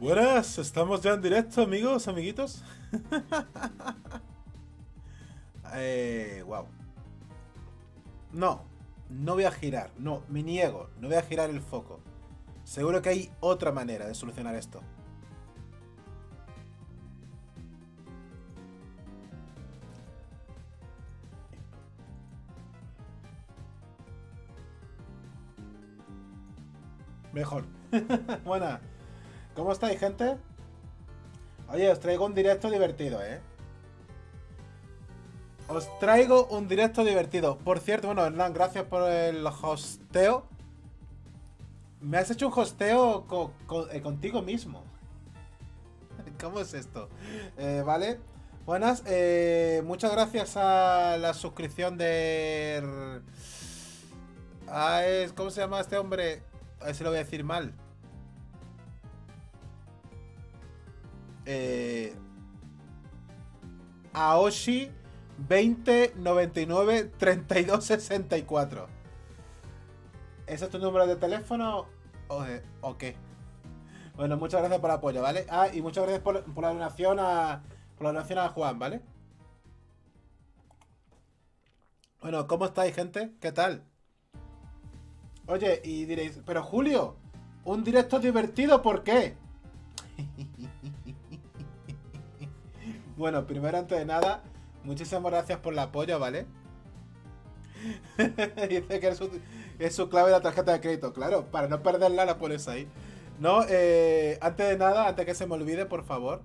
Buenas, estamos ya en directo, amigos, amiguitos. Wow. No, no voy a girar, no, me niego, no voy a girar el foco. Seguro que hay otra manera de solucionar esto. Mejor. Buena. ¿Cómo estáis, gente? Oye, os traigo un directo divertido, ¿eh? Os traigo un directo divertido. Por cierto, bueno, Hernán, gracias por el hosteo. Me has hecho un hosteo contigo mismo. ¿Cómo es esto? Vale. Buenas. Muchas gracias a la suscripción de... ¿Cómo se llama este hombre? A ver si lo voy a decir mal. Aoshi 2099-3264. ¿Ese es tu número de teléfono o qué? Bueno, muchas gracias por el apoyo, ¿vale? Ah, y muchas gracias por la donación a Juan, ¿vale? Bueno, ¿cómo estáis, gente? ¿Qué tal? Oye, y diréis, pero Julio, un directo divertido, ¿por qué? Bueno, primero, antes de nada, muchísimas gracias por el apoyo, ¿vale? Dice que es su clave de la tarjeta de crédito, claro, para no perderla la pones ahí. No, antes de nada, antes que se me olvide, por favor,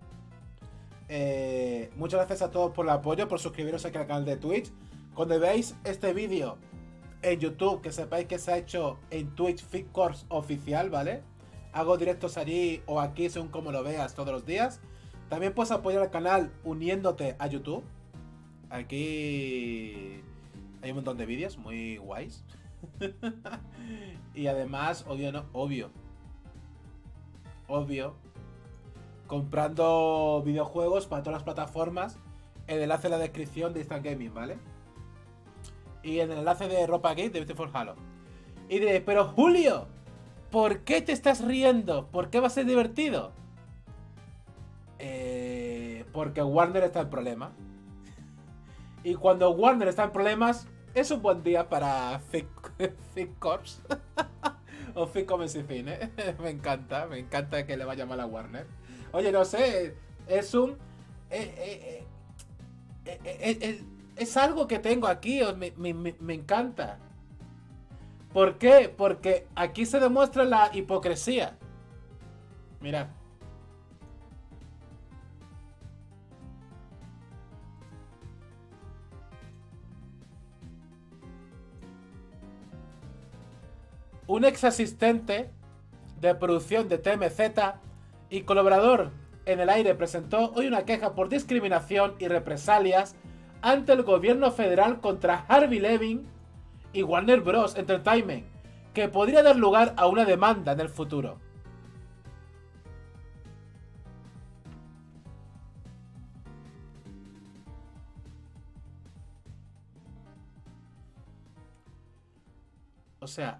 muchas gracias a todos por el apoyo, por suscribiros aquí al canal de Twitch. Cuando veáis este vídeo en YouTube, que sepáis que se ha hecho en Twitch Fick Corps oficial, ¿vale? Hago directos allí o aquí, según como lo veas, todos los días. También puedes apoyar al canal uniéndote a YouTube. Aquí hay un montón de vídeos muy guays. Y además, obvio, comprando videojuegos para todas las plataformas. El enlace en la descripción de Instant Gaming, ¿vale? Y el enlace de ropa geek de Beautiful Halo. Y diréis, pero Julio, ¿por qué te estás riendo? ¿Por qué va a ser divertido? Porque Warner está en problemas. Y cuando Warner está en problemas, es un buen día para Fick Corps. O Fick Corps y fin, ¿eh? Me encanta que le vaya mal a Warner. Oye, no sé, es un... es algo que tengo aquí, me encanta. ¿Por qué? Porque aquí se demuestra la hipocresía. Mirad. Un ex asistente de producción de TMZ y colaborador en el aire presentó hoy una queja por discriminación y represalias ante el gobierno federal contra Harvey Levin y Warner Bros. Entertainment, que podría dar lugar a una demanda en el futuro. O sea,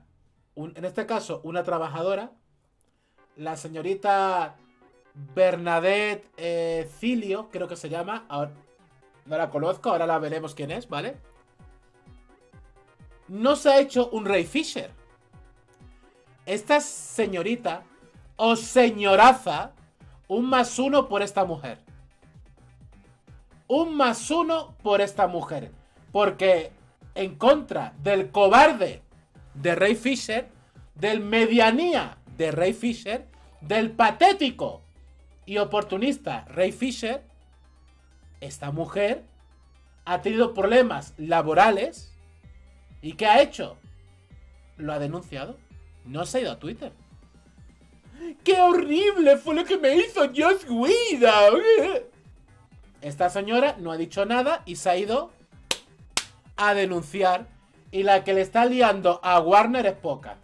en este caso, una trabajadora, la señorita Bernadette Cilio, creo que se llama, ahora... No la conozco, ahora la veremos quién es, ¿vale? No se ha hecho un Ray Fisher. Esta señorita o señoraza, un +1 por esta mujer. Un +1 por esta mujer. Porque en contra del cobarde de Ray Fisher, del medianía de Ray Fisher, del patético y oportunista Ray Fisher... Esta mujer ha tenido problemas laborales. ¿Y qué ha hecho? Lo ha denunciado. No se ha ido a Twitter. ¡Qué horrible fue lo que me hizo Josh Whedon! Esta señora no ha dicho nada y se ha ido a denunciar. Y la que le está liando a Warner es poca.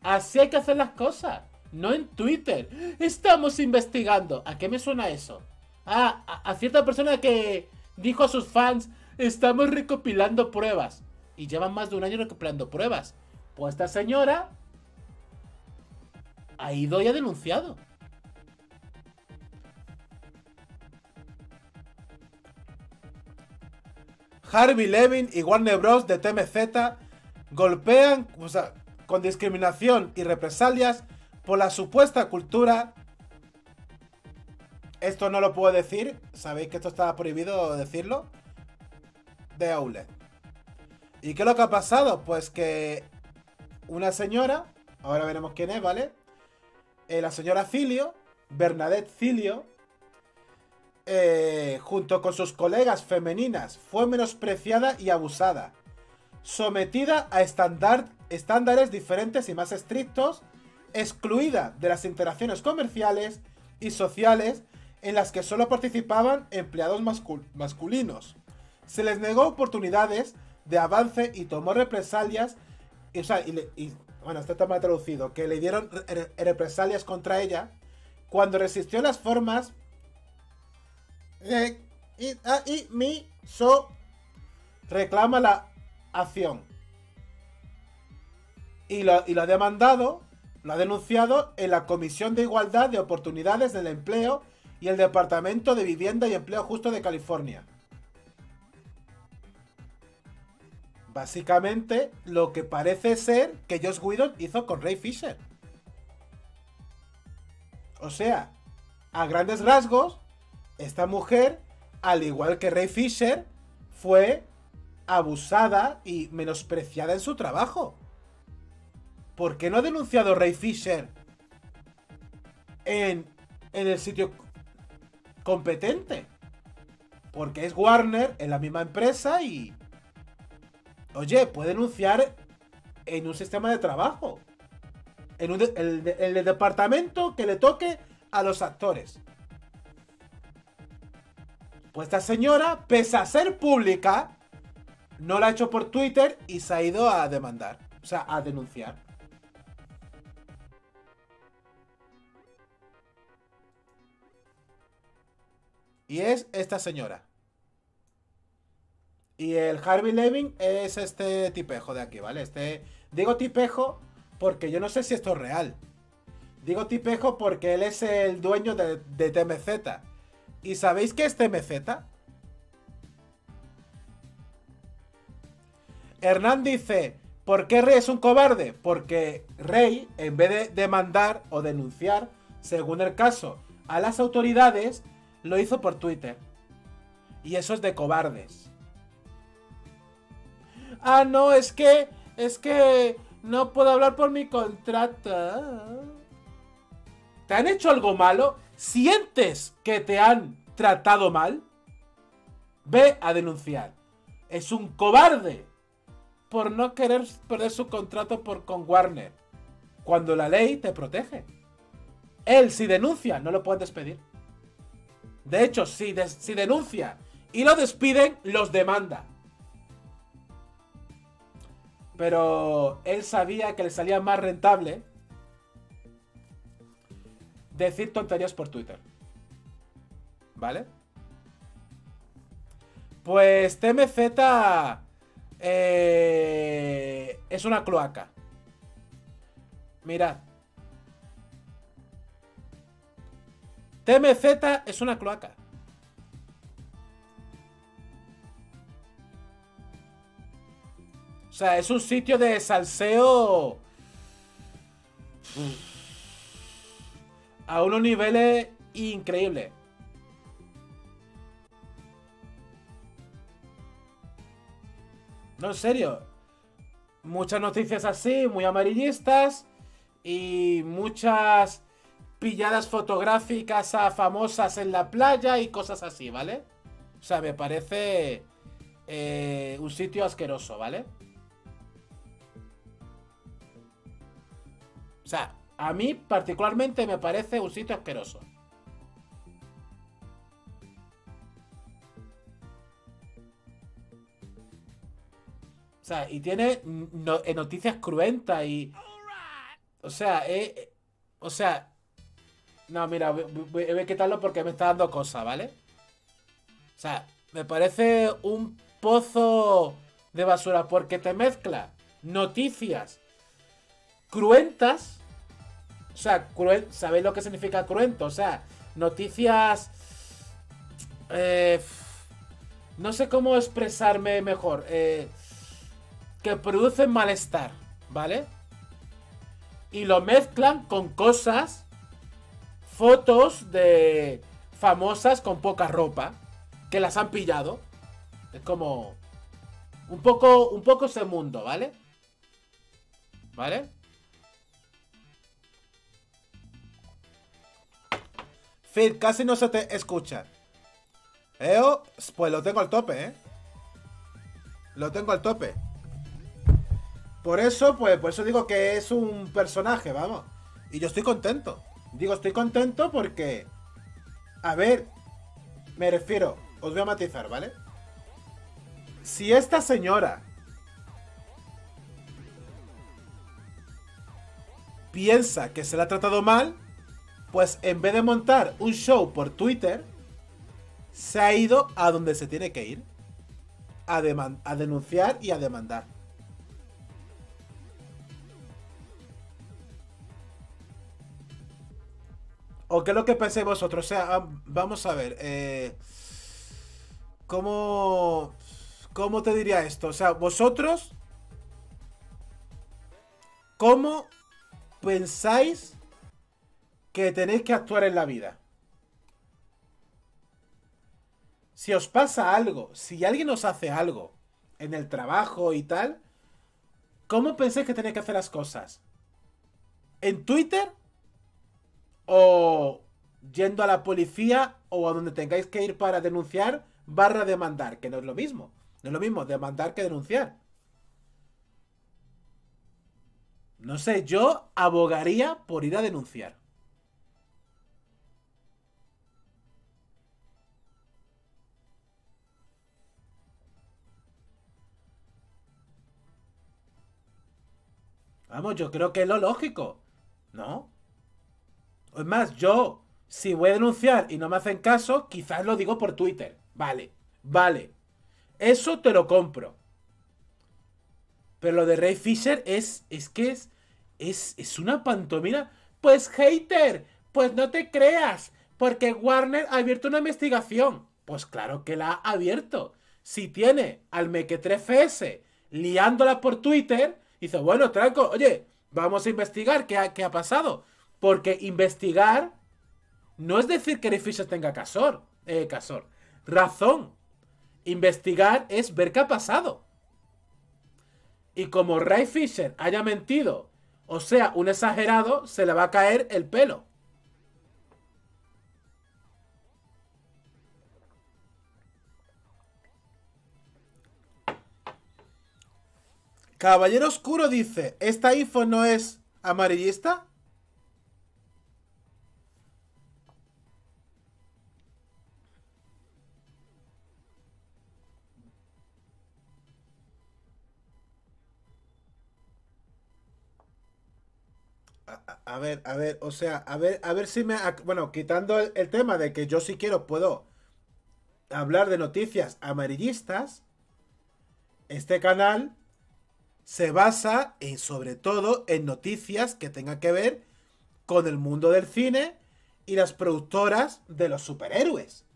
Así hay que hacer las cosas. No en Twitter. Estamos investigando. ¿A qué me suena eso? Ah, a cierta persona que dijo a sus fans, estamos recopilando pruebas. Y llevan más de un año recopilando pruebas. Pues esta señora ha ido y ha denunciado. Harvey Levin y Warner Bros. De TMZ golpean, o sea, con discriminación y represalias por la supuesta cultura. Esto no lo puedo decir, sabéis que esto está prohibido decirlo, de Outlet. ¿Y qué es lo que ha pasado? Pues que una señora, ahora veremos quién es, ¿vale? La señora Cilio, Bernadette Cilio, junto con sus colegas femeninas, fue menospreciada y abusada, sometida a estándares diferentes y más estrictos, excluida de las interacciones comerciales y sociales en las que solo participaban empleados masculinos. Se les negó oportunidades de avance y tomó represalias. Bueno, este tema traducido, que le dieron represalias contra ella cuando resistió las formas reclama la acción. Y lo ha demandado, lo ha denunciado en la Comisión de Igualdad de Oportunidades del Empleo y el Departamento de Vivienda y Empleo Justo de California. Básicamente, lo que parece ser que Josh Whedon hizo con Ray Fisher. O sea, a grandes rasgos, esta mujer, al igual que Ray Fisher, fue abusada y menospreciada en su trabajo. ¿Por qué no ha denunciado Ray Fisher en el sitio competente? Porque es Warner, en la misma empresa y... Oye, puede denunciar en un sistema de trabajo, en el departamento que le toque a los actores. Pues esta señora, pese a ser pública, no la ha hecho por Twitter y se ha ido a demandar, o sea, a denunciar. Y es esta señora. Y el Harvey Levin es este tipejo de aquí, ¿vale? Digo tipejo porque yo no sé si esto es real. Digo tipejo porque él es el dueño de TMZ. ¿Y sabéis qué es TMZ? Hernán dice, ¿por qué Rey es un cobarde? Porque Rey, en vez de demandar o denunciar, según el caso, a las autoridades, lo hizo por Twitter. Y eso es de cobardes. Ah, no, es que no puedo hablar por mi contrato. ¿Te han hecho algo malo? ¿Sientes que te han tratado mal? Ve a denunciar. Es un cobarde por no querer perder su contrato con Warner, cuando la ley te protege. Él, si denuncia, no lo pueden despedir. De hecho, si denuncia y lo despiden, los demanda. Pero él sabía que le salía más rentable decir tonterías por Twitter. ¿Vale? Pues TMZ es una cloaca. Mirad. TMZ es una cloaca. O sea, es un sitio de salseo a unos niveles increíbles. No, en serio. Muchas noticias así, muy amarillistas. Y muchas pilladas fotográficas a famosas en la playa y cosas así, ¿vale? O sea, me parece un sitio asqueroso, ¿vale? O sea, a mí particularmente me parece un sitio asqueroso. O sea, y tiene noticias cruentas y... O sea... No, mira, voy a quitarlo porque me está dando cosa, ¿vale? O sea, me parece un pozo de basura porque te mezcla noticias cruentas. O sea, ¿sabéis lo que significa cruento? O sea, noticias No sé cómo expresarme mejor. Que producen malestar, ¿vale? Y lo mezclan con cosas, fotos de famosas con poca ropa, que las han pillado. Es como... Un poco ese mundo, ¿vale? ¿Vale? Fit, casi no se te escucha. Eo, pues lo tengo al tope, ¿eh? Lo tengo al tope. Por eso, pues, por eso digo que es un personaje, vamos. Y yo estoy contento. Digo, estoy contento porque... A ver, me refiero... Os voy a matizar, ¿vale? Si esta señora... piensa que se la ha tratado mal... pues en vez de montar un show por Twitter, se ha ido a donde se tiene que ir. A denunciar y a demandar. ¿O qué es lo que pensáis vosotros? O sea, vamos a ver. ¿Cómo te diría esto? O sea, vosotros... ¿cómo pensáis que tenéis que actuar en la vida? Si os pasa algo, si alguien os hace algo en el trabajo y tal, ¿cómo pensáis que tenéis que hacer las cosas? ¿En Twitter? ¿O yendo a la policía o a donde tengáis que ir para denunciar barra demandar? Que no es lo mismo. No es lo mismo demandar que denunciar. No sé, yo abogaría por ir a denunciar. Vamos, yo creo que es lo lógico, ¿no? Es más, yo, si voy a denunciar y no me hacen caso, quizás lo digo por Twitter. Vale, vale. Eso te lo compro. Pero lo de Ray Fisher es una pantomima. Pues hater, pues no te creas, porque Warner ha abierto una investigación. Pues claro que la ha abierto. Si tiene al mequetrefe ese liándola por Twitter... dice, bueno, tranco, oye, vamos a investigar qué ha pasado. Porque investigar no es decir que Ray Fisher tenga razón. Investigar es ver qué ha pasado. Y como Ray Fisher haya mentido, o sea, un exagerado, se le va a caer el pelo. Caballero Oscuro dice, ¿esta info no es amarillista? A ver, o sea, a ver si me... Bueno, quitando el tema de que yo si quiero puedo hablar de noticias amarillistas, este canal... se basa en, sobre todo, en noticias que tengan que ver con el mundo del cine y las productoras de los superhéroes.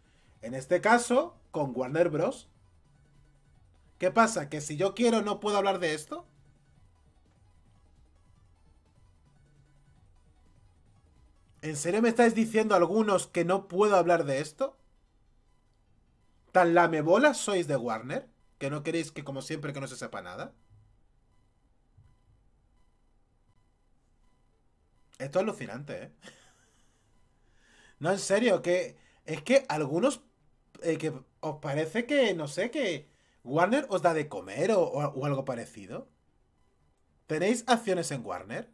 En este caso, con Warner Bros. ¿Qué pasa? ¿Que si yo quiero no puedo hablar de esto? ¿En serio me estáis diciendo algunos que no puedo hablar de esto? ¿Tan lamebolas sois de Warner? ¿Que no queréis que, como siempre, que no se sepa nada? Esto es alucinante, ¿eh? No, en serio, que... es que algunos... que os parece que, no sé, que... Warner os da de comer o algo parecido. ¿Tenéis acciones en Warner?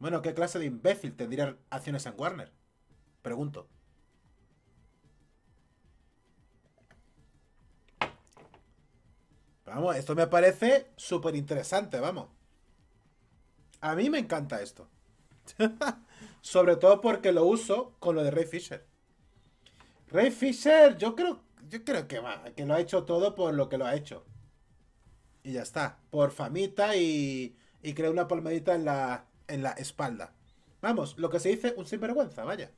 Bueno, ¿qué clase de imbécil tendría acciones en Warner? Pregunto. Vamos, esto me parece súper interesante, vamos. A mí me encanta esto. Sobre todo porque lo uso con lo de Ray Fisher. Ray Fisher, yo creo que va, que lo ha hecho todo por lo que lo ha hecho. Y ya está. Por famita y creo una palmadita en la espalda. Vamos, lo que se dice un sinvergüenza, vaya.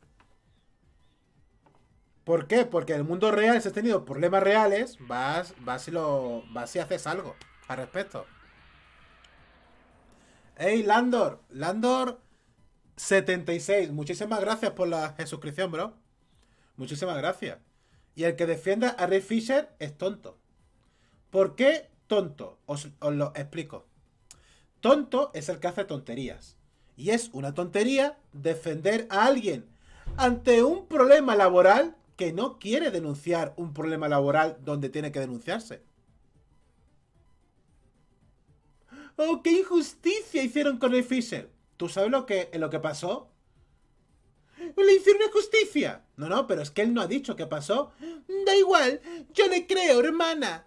¿Por qué? Porque en el mundo real, si has tenido problemas reales, vas y haces algo al respecto. ¡Ey, Landor! Landor76, muchísimas gracias por la suscripción, bro. Muchísimas gracias. Y el que defienda a Ray Fisher es tonto. ¿Por qué tonto? Os lo explico. Tonto es el que hace tonterías. Y es una tontería defender a alguien ante un problema laboral que no quiere denunciar un problema laboral donde tiene que denunciarse. ¡Oh, qué injusticia hicieron con Ray Fisher! ¿Tú sabes lo que pasó? ¡Le hicieron injusticia! No, no, pero es que él no ha dicho qué pasó. Da igual, yo le creo, hermana.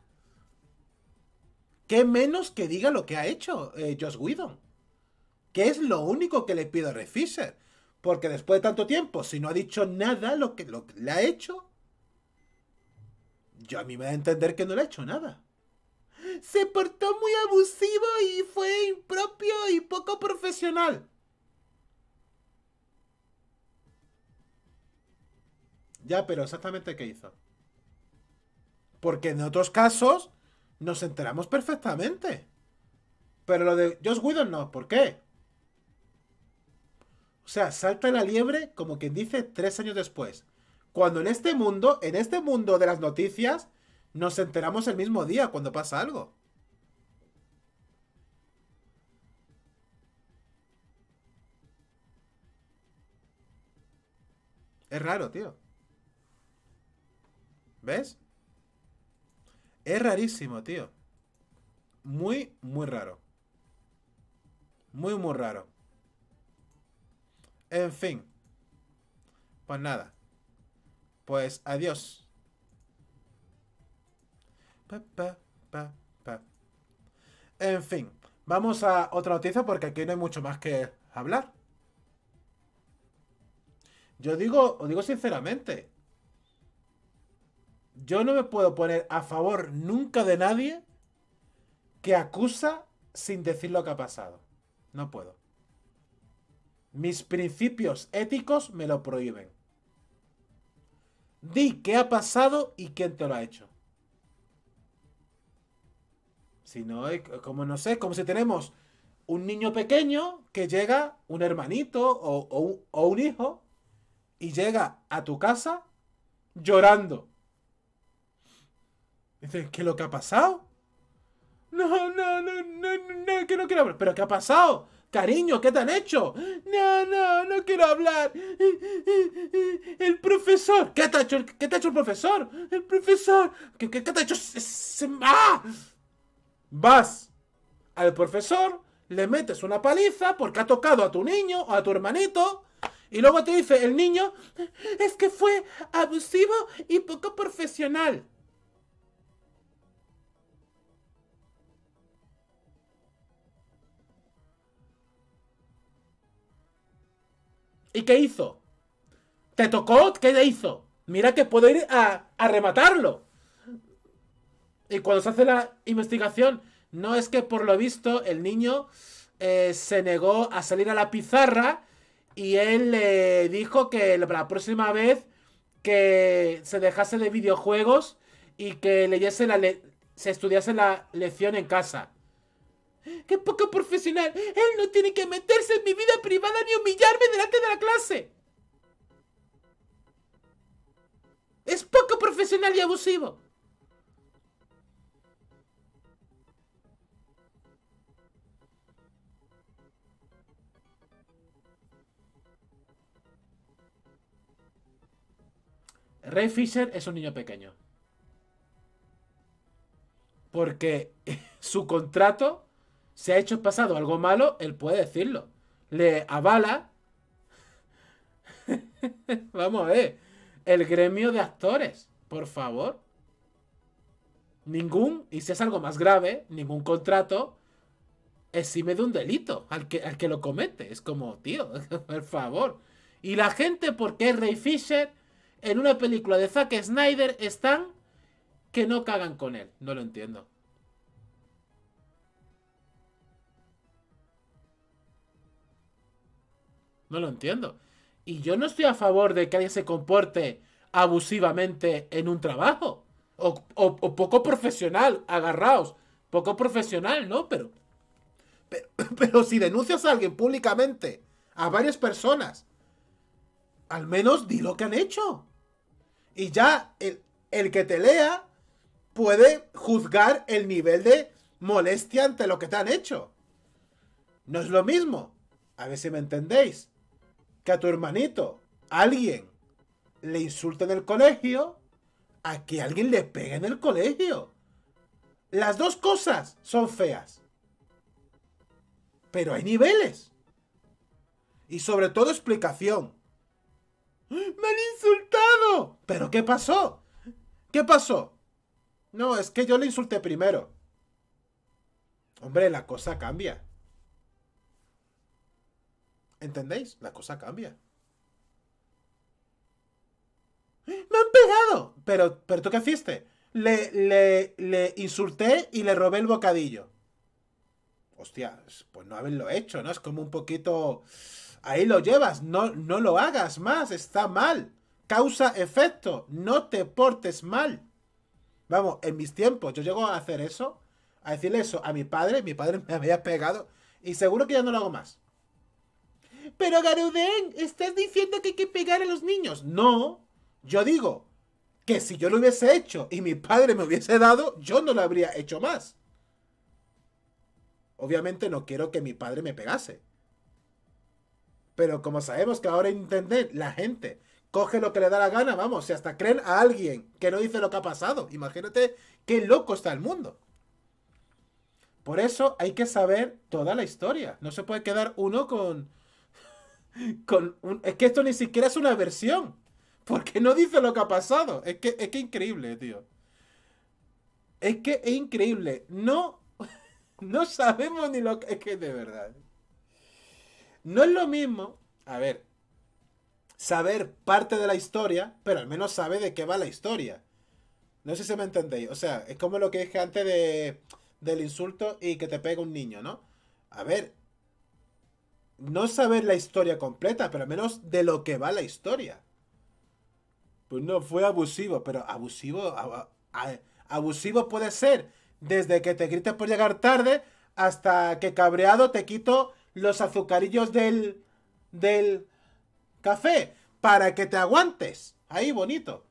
¿Qué menos que diga lo que ha hecho Josh Whedon? Que es lo único que le pido a Ray Fisher. Porque después de tanto tiempo, si no ha dicho nada lo que le ha hecho, yo a mí me da a entender que no le ha hecho nada. Se portó muy abusivo y fue impropio y poco profesional. Ya, pero exactamente ¿qué hizo? Porque en otros casos nos enteramos perfectamente. Pero lo de Josh Whedon no, ¿por qué? O sea, salta la liebre, como quien dice, 3 años después. Cuando en este mundo de las noticias, nos enteramos el mismo día cuando pasa algo. Es raro, tío. ¿Ves? Es rarísimo, tío. Muy, muy raro. Muy, muy raro. En fin. Pues nada. Pues adiós. En fin. Vamos a otra noticia porque aquí no hay mucho más que hablar. Yo digo, os digo sinceramente. Yo no me puedo poner a favor nunca de nadie que acusa sin decir lo que ha pasado. No puedo. Mis principios éticos me lo prohíben. Di qué ha pasado y quién te lo ha hecho. Si no, como no sé, como si tenemos un niño pequeño que llega, un hermanito o un hijo, y llega a tu casa llorando. Dicen, ¿qué es lo que ha pasado? No, que no quiero hablar. ¿Pero qué ha pasado? Cariño, ¿qué te han hecho? No quiero hablar. El profesor. ¿Qué te ha hecho? ¿Qué te ha hecho el profesor? El profesor. ¿Qué te ha hecho? ¡Ah! Vas al profesor, le metes una paliza porque ha tocado a tu niño o a tu hermanito. Y luego te dice el niño, es que fue abusivo y poco profesional. ¿Y qué hizo? ¿Te tocó? ¿Qué le hizo? Mira que puedo ir a rematarlo. Y cuando se hace la investigación, no es que por lo visto el niño se negó a salir a la pizarra y él le dijo que la próxima vez que se dejase de videojuegos y que leyese se estudiase la lección en casa. ¡Qué poco profesional! ¡Él no tiene que meterse en mi vida privada ni humillarme delante de la clase! ¡Es poco profesional y abusivo! Ray Fisher es un niño pequeño. Porque su contrato... Si ha hecho pasado algo malo, él puede decirlo. Le avala. Vamos a ver. El gremio de actores. Por favor. Ningún, y si es algo más grave, ningún contrato exime de un delito al que lo comete. Es como, tío, por favor. Y la gente, porque es Ray Fisher, en una película de Zack Snyder están que no cagan con él. No lo entiendo. No lo entiendo. Y yo no estoy a favor de que alguien se comporte abusivamente en un trabajo. O poco profesional, agarraos. Poco profesional, ¿no? Pero si denuncias a alguien públicamente, a varias personas, al menos di lo que han hecho. Y ya el que te lea puede juzgar el nivel de molestia ante lo que te han hecho. No es lo mismo, a ver si me entendéis, que a tu hermanito, alguien, le insulta en el colegio, a que alguien le pegue en el colegio. Las dos cosas son feas. Pero hay niveles. Y sobre todo explicación. ¡Me han insultado! ¿Pero qué pasó? ¿Qué pasó? No, es que yo le insulté primero. Hombre, la cosa cambia. ¿Entendéis? La cosa cambia. ¡Me han pegado! ¿Pero tú qué hiciste? Le insulté y le robé el bocadillo. Hostia, pues no haberlo hecho, ¿no? Es como un poquito... Ahí lo llevas, no lo hagas más, está mal. Causa-efecto, no te portes mal. Vamos, en mis tiempos yo llego a hacer eso, a decirle eso a mi padre me había pegado y seguro que ya no lo hago más. Pero Garudén, estás diciendo que hay que pegar a los niños. No, yo digo que si yo lo hubiese hecho y mi padre me hubiese dado, yo no lo habría hecho más. Obviamente no quiero que mi padre me pegase. Pero como sabemos que ahora Internet, la gente coge lo que le da la gana, vamos, si hasta creen a alguien que no dice lo que ha pasado, imagínate qué loco está el mundo. Por eso hay que saber toda la historia. No se puede quedar uno con es que esto ni siquiera es una versión, porque no dice lo que ha pasado. Es que increíble, tío. Es que es increíble. No sabemos ni lo que... Es que de verdad... No es lo mismo, a ver, saber parte de la historia, pero al menos saber de qué va la historia. No sé si me entendéis. O sea, es como lo que dije antes del insulto y que te pega un niño, ¿no? A ver, no saber la historia completa, pero al menos de lo que va la historia. Pues no, fue abusivo, pero abusivo puede ser desde que te grites por llegar tarde hasta que cabreado te quito... los azucarillos del café para que te aguantes. Ahí, bonito.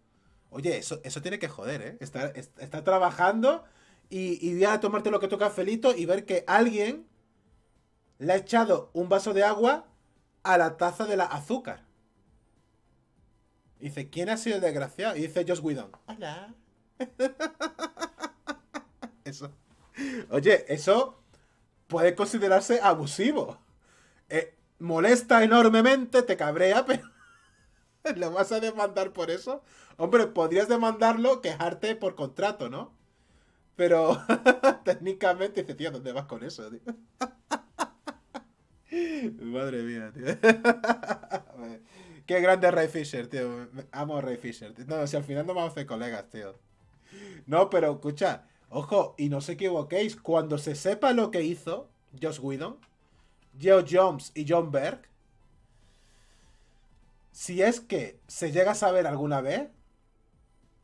Oye, eso tiene que joder, ¿eh? Estar trabajando y ir a tomarte lo que tu cafelito y ver que alguien le ha echado un vaso de agua a la taza de la azúcar. Y dice, ¿quién ha sido el desgraciado? Y dice, Josh Whedon. Hola. Eso. Oye, eso... puede considerarse abusivo. Molesta enormemente, te cabrea, pero ¿lo vas a demandar por eso? Hombre, podrías demandarlo, quejarte por contrato, ¿no? Pero técnicamente dice, tío, ¿dónde vas con eso, tío? Madre mía, tío. Qué grande Ray Fisher, tío. Amo a Ray Fisher, tío. No, si al final no vamos a hacer colegas, tío. No, pero escucha. Ojo, y no os equivoquéis, cuando se sepa lo que hizo Josh Whedon, Joe Jones y John Berg, si es que se llega a saber alguna vez,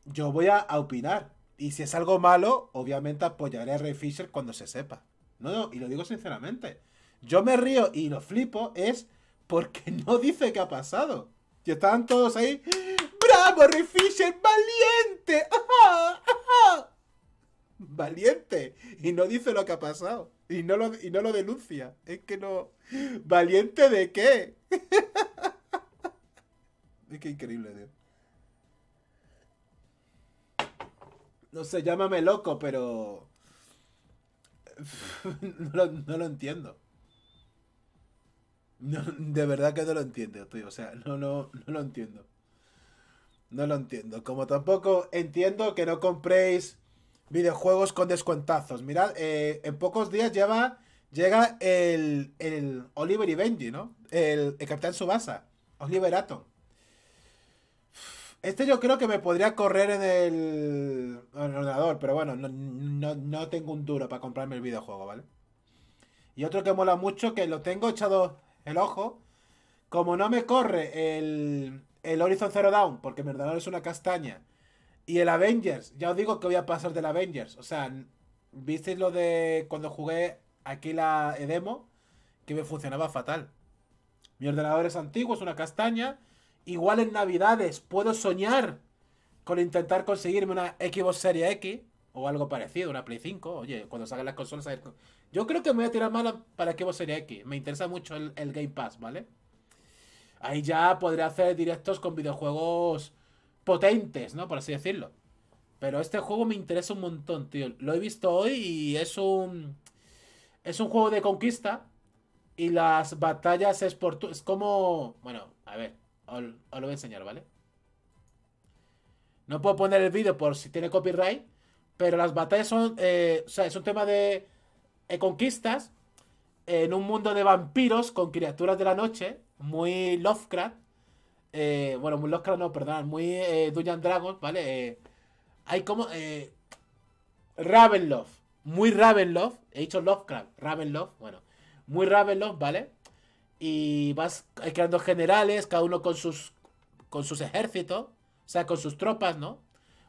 yo voy a opinar. Y si es algo malo, obviamente apoyaré a Ray Fisher cuando se sepa. No, y lo digo sinceramente. Yo me río y lo flipo es porque no dice qué ha pasado. Y estaban todos ahí, ¡bravo, Ray Fisher, valiente! ¡Ajá, ajá! Valiente, y no dice lo que ha pasado y no lo denuncia. Es que no... ¿Valiente de qué? Es que increíble, tío. No sé, llámame loco, pero... no lo entiendo. No, de verdad que no lo entiendo, tío. O sea, no lo entiendo. No lo entiendo. Como tampoco entiendo que no compréis videojuegos con descuentazos. Mirad, en pocos días llega el Oliver y Benji, ¿no? El Capitán Tsubasa, Oliver Atom. Este yo creo que me podría correr en el ordenador, pero bueno, no tengo un duro para comprarme el videojuego, ¿vale? Y otro que mola mucho, que lo tengo echado el ojo, como no me corre el el Horizon Zero Dawn, porque Merdanor es una castaña, y el Avengers, ya os digo que voy a pasar del Avengers. O sea, visteis lo de cuando jugué aquí la demo, que me funcionaba fatal. Mi ordenador es antiguo, es una castaña. Igual en Navidades puedo soñar con intentar conseguirme una Xbox Series X o algo parecido, una Play 5. Oye, cuando salgan las consolas... Yo creo que me voy a tirar mala para Xbox Series X. Me interesa mucho el Game Pass, ¿vale? Ahí ya podré hacer directos con videojuegos potentes, ¿no? Por así decirlo. Pero este juego me interesa un montón, tío. Lo he visto hoy y es un... es un juego de conquista. Y las batallas es por... es como... bueno, a ver, os lo voy a enseñar, ¿vale? No puedo poner el vídeo por si tiene copyright. Pero las batallas son... o sea, es un tema de conquistas en un mundo de vampiros con criaturas de la noche. Muy Lovecraft. Bueno, muy Lovecraft no, perdón. Muy Dungeons and Dragons, ¿vale? Hay como... Ravenloft. Muy Ravenloft. He dicho Lovecraft. Ravenloft, bueno. Muy Ravenloft, ¿vale? Y vas creando generales, cada uno con sus ejércitos. O sea, con sus tropas, ¿no?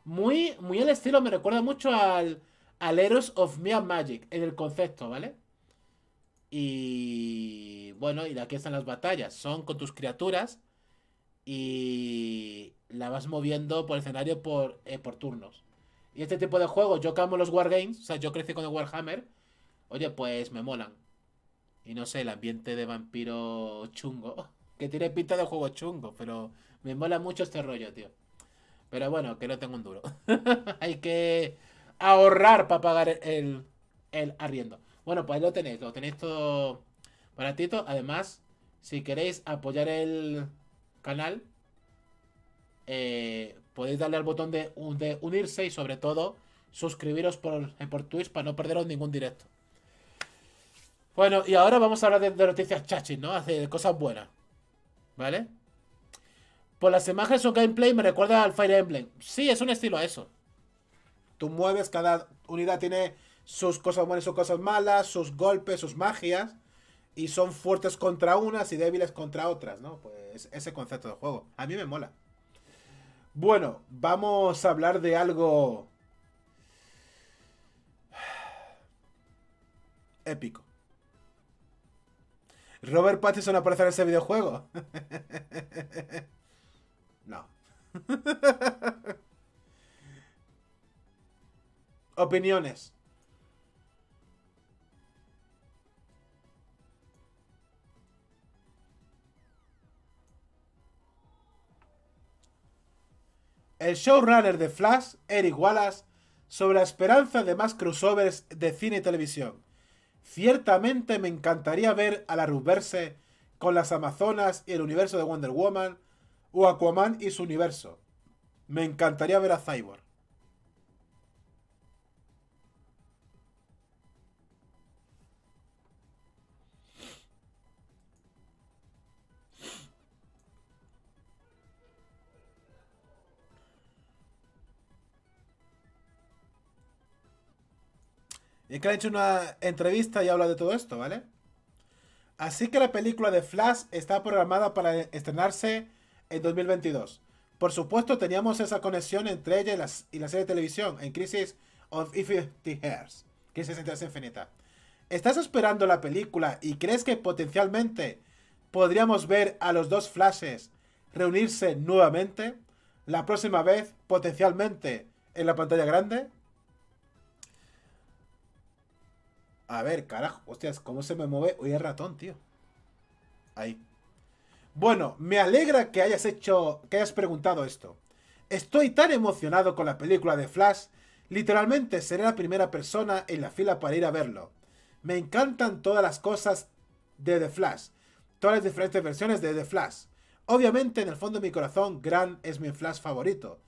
Muy, muy el estilo, me recuerda mucho al Heroes of Might and Magic, en el concepto, ¿vale? Y... bueno, y aquí están las batallas. Son con tus criaturas y la vas moviendo por el escenario por turnos. Y este tipo de juegos, yo que amo los wargames, o sea, yo crecí con el Warhammer. Oye, pues me molan. Y no sé, el ambiente de vampiro chungo. Que tiene pinta de juego chungo, pero me mola mucho este rollo, tío. Pero bueno, que no tengo un duro. Hay que ahorrar para pagar el arriendo. Bueno, pues ahí lo tenéis todo baratito. Además, si queréis apoyar el canal, podéis darle al botón de unirse y sobre todo suscribiros por Twitch para no perderos ningún directo. Bueno, y ahora vamos a hablar de noticias chachis, ¿no? De cosas buenas, ¿vale? Por las imágenes o gameplay me recuerda al Fire Emblem. Sí, es un estilo a eso. Tú mueves, cada unidad tiene sus cosas buenas y sus cosas malas, sus golpes, sus magias. Y son fuertes contra unas y débiles contra otras, ¿no? Pues ese concepto de juego. A mí me mola. Bueno, vamos a hablar de algo... épico. Robert Pattinson aparece en ese videojuego. No. Opiniones. El showrunner de Flash, Eric Wallace, sobre la esperanza de más crossovers de cine y televisión. Ciertamente me encantaría ver a la Ruverse con las Amazonas y el universo de Wonder Woman, o Aquaman y su universo. Me encantaría ver a Cyborg. Y que han hecho una entrevista y habla de todo esto, ¿vale? Así que la película de Flash está programada para estrenarse en 2022. Por supuesto, teníamos esa conexión entre ella y la serie de televisión en Crisis of Infinite Earths. Crisis en Tierra Infinita. ¿Estás esperando la película y crees que potencialmente podríamos ver a los dos Flashes reunirse nuevamente? La próxima vez, potencialmente, en la pantalla grande. A ver, carajo, hostias, ¿cómo se me mueve hoy el ratón, tío? Ahí. Bueno, me alegra que hayas preguntado esto. Estoy tan emocionado con la película de Flash, literalmente seré la primera persona en la fila para ir a verlo. Me encantan todas las cosas de The Flash, todas las diferentes versiones de The Flash. Obviamente, en el fondo de mi corazón, Grant es mi Flash favorito,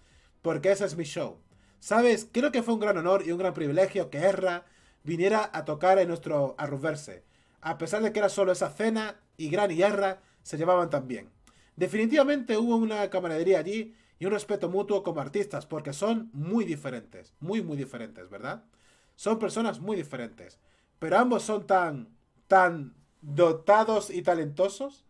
porque ese es mi show. ¿Sabes? Creo que fue un gran honor y un gran privilegio que Ezra viniera a tocar en nuestro Arrowverse, a pesar de que era solo esa cena, y Gran y Ezra se llevaban tan bien. Definitivamente hubo una camaradería allí y un respeto mutuo como artistas, porque son muy diferentes, muy diferentes, ¿verdad? Son personas muy diferentes, pero ambos son tan dotados y talentosos.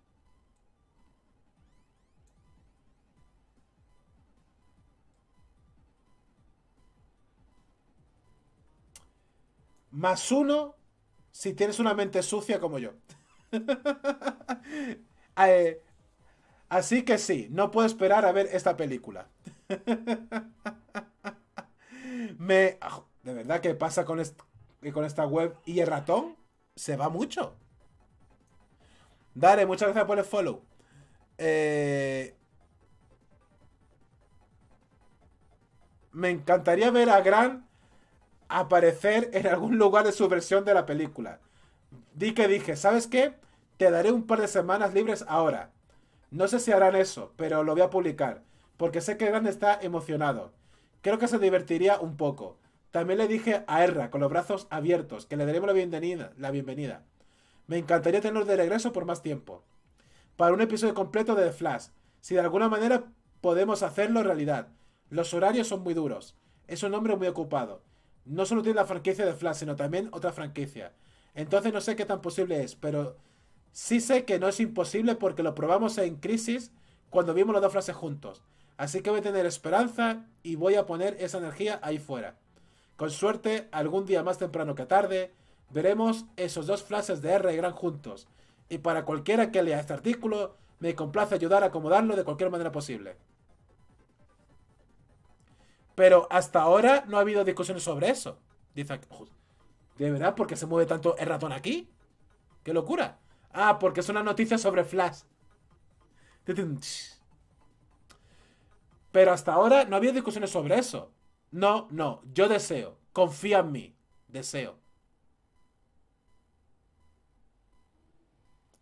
+1 si tienes una mente sucia como yo. Así que sí, no puedo esperar a ver esta película. De verdad que pasa con esta web y el ratón se va mucho. Dale, muchas gracias por el follow. Me encantaría ver a Grant aparecer en algún lugar de su versión de la película. Di que dije, ¿sabes qué? Te daré un par de semanas libres ahora. No sé si harán eso, pero lo voy a publicar, porque sé que Grant está emocionado. Creo que se divertiría un poco. También le dije a Erra, con los brazos abiertos, que le daremos la bienvenida. Me encantaría tenerlos de regreso por más tiempo. Para un episodio completo de The Flash, si de alguna manera podemos hacerlo realidad. Los horarios son muy duros. Es un hombre muy ocupado. No solo tiene la franquicia de Flash, sino también otra franquicia. Entonces no sé qué tan posible es, pero sí sé que no es imposible porque lo probamos en Crisis cuando vimos los dos Flashes juntos. Así que voy a tener esperanza y voy a poner esa energía ahí fuera. Con suerte, algún día más temprano que tarde, veremos esos dos Flashes de R y Grant juntos. Y para cualquiera que lea este artículo, me complace ayudar a acomodarlo de cualquier manera posible. Pero hasta ahora no ha habido discusiones sobre eso. Dice aquí, ¿de verdad? ¿Por qué se mueve tanto el ratón aquí? ¡Qué locura! Ah, porque es una noticia sobre Flash. Pero hasta ahora no ha habido discusiones sobre eso. No, no, yo deseo. Confía en mí. Deseo.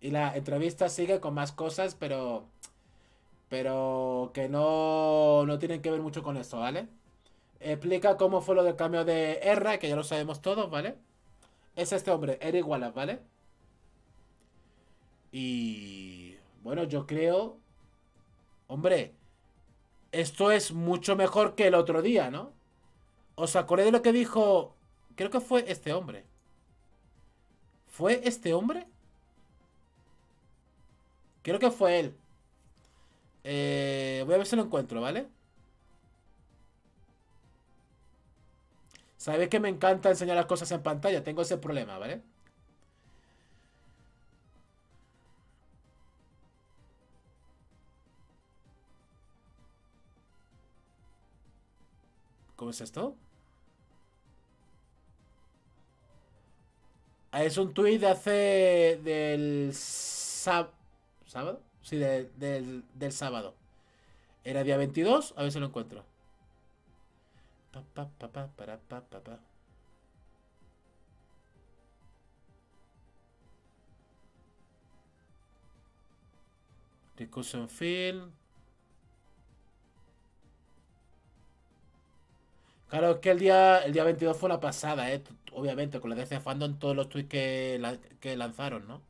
Y la entrevista sigue con más cosas, pero que no tienen que ver mucho con esto, ¿vale? Explica cómo fue lo del cambio de Erra, que ya lo sabemos todos, ¿vale? Es este hombre, Eric Wallace, ¿vale? Y bueno, yo creo... Hombre, esto es mucho mejor que el otro día, ¿no? ¿Os acordáis de lo que dijo? Creo que fue este hombre. ¿Fue este hombre? Creo que fue él. Voy a ver si lo encuentro, ¿vale? Sabéis que me encanta enseñar las cosas en pantalla. Tengo ese problema, ¿vale? ¿Cómo es esto? Es un tuit de hace... del... ¿Sábado? Sí, del sábado. Era día 22, a ver si lo encuentro. Discussion field. Claro, es que el día 22 fue una pasada, obviamente, con la DC Fandom, todos los tweets que lanzaron, ¿no?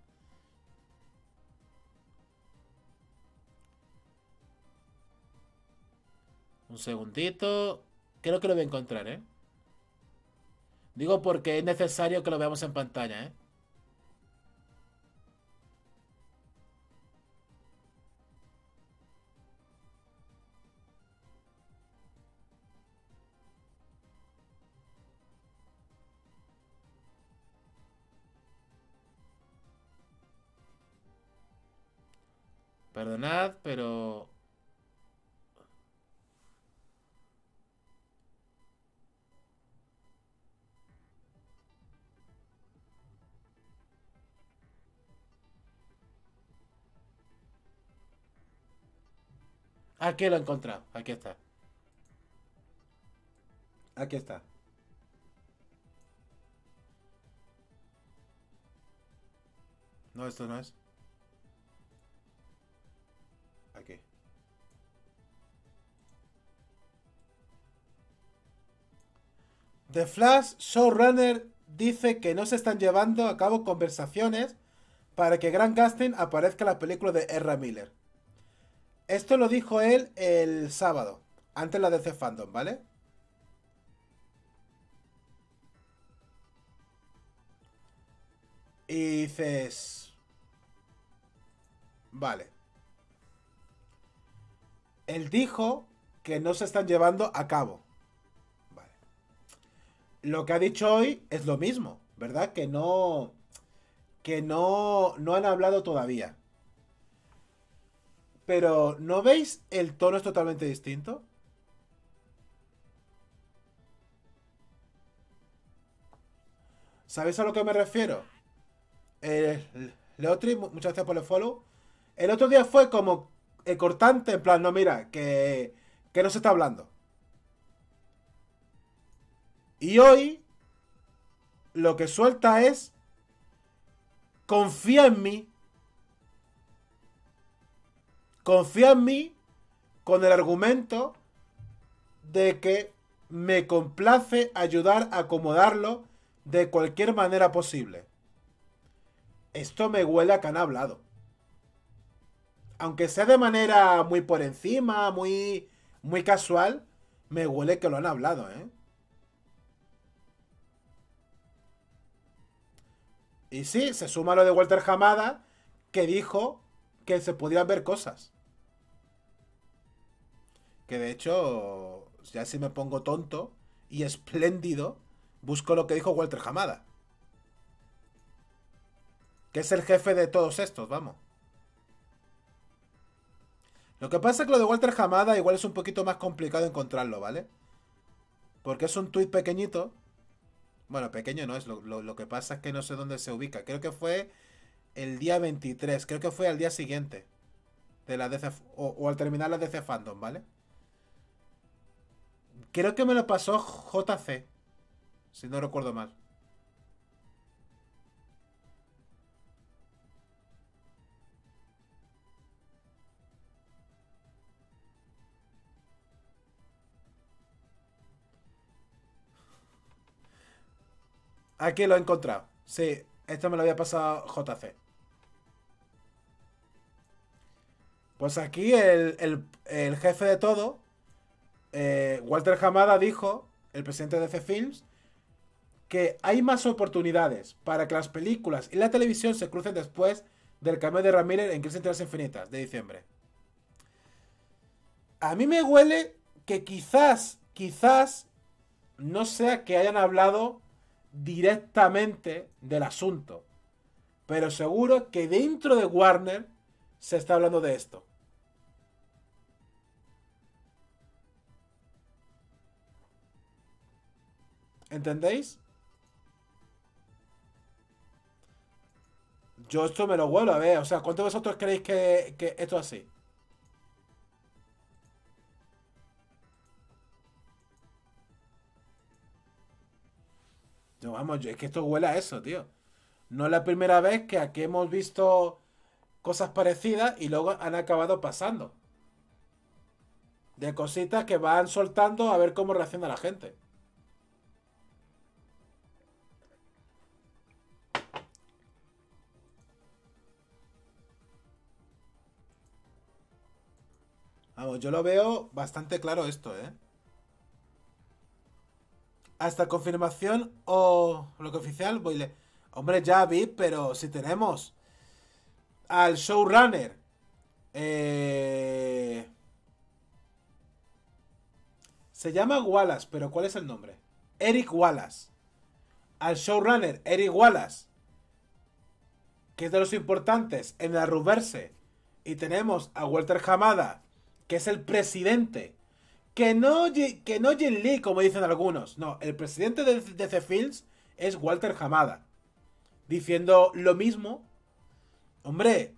Un segundito. Creo que lo voy a encontrar, ¿eh? Digo porque es necesario que lo veamos en pantalla, ¿eh? Perdonad, pero... Aquí lo he encontrado. Aquí está. Aquí está. No, esto no es. Aquí. The Flash Showrunner dice que no se están llevando a cabo conversaciones para que Grant Gustin aparezca en la película de Ezra Miller. Esto lo dijo él el sábado, antes de la DC Fandom, ¿vale? Y dices... Vale. Él dijo que no se están llevando a cabo. Vale. lo que ha dicho hoy es lo mismo, ¿verdad? Que no han hablado todavía. Pero, ¿no veis? El tono es totalmente distinto. ¿Sabéis a lo que me refiero? Leotri, muchas gracias por el follow. El otro día fue como cortante, en plan, no, mira, que no se está hablando. Y hoy, lo que suelta es, confía en mí con el argumento de que me complace ayudar a acomodarlo de cualquier manera posible. Esto me huele a que han hablado. Aunque sea de manera muy por encima, muy casual, me huele que lo han hablado, ¿eh? Y sí, se suma lo de Walter Hamada, que dijo que se podían ver cosas. Que de hecho, ya si me pongo tonto y espléndido, busco lo que dijo Walter Hamada. Que es el jefe de todos estos, vamos. Lo que pasa es que lo de Walter Hamada igual es un poquito más complicado encontrarlo, ¿vale? Porque es un tuit pequeñito. Bueno, pequeño no es, lo que pasa es que no sé dónde se ubica. Creo que fue el día 23, creo que fue al día siguiente. De la DC, o al terminar la DC Fandom, ¿vale? Creo que me lo pasó JC, si no recuerdo mal. Aquí lo he encontrado. Sí, esto me lo había pasado JC. Pues aquí el jefe de todo, Walter Hamada, dijo, el presidente de DC Films, que hay más oportunidades para que las películas y la televisión se crucen después del cambio de Ramírez en Crisis en Tierras Infinitas de diciembre. A mí me huele que quizás, no sea que hayan hablado directamente del asunto, pero seguro que dentro de Warner se está hablando de esto. ¿Entendéis? Yo esto me lo vuelvo a ver. O sea, ¿cuántos de vosotros creéis que esto es así? No, vamos, es que esto huele a eso, tío. No es la primera vez que aquí hemos visto cosas parecidas y luego han acabado pasando. De cositas que van soltando a ver cómo reacciona la gente. Vamos, yo lo veo bastante claro esto, ¿eh? Hasta confirmación o lo que oficial, hombre, ya vi, pero si tenemos al showrunner, se llama Wallace, pero ¿cuál es el nombre? Eric Wallace. Al showrunner Eric Wallace, que es de los importantes en la Ruverse, y tenemos a Walter Hamada, que es el presidente. Que no Jim Lee, como dicen algunos. No, el presidente de DC Films es Walter Hamada. Diciendo lo mismo. Hombre.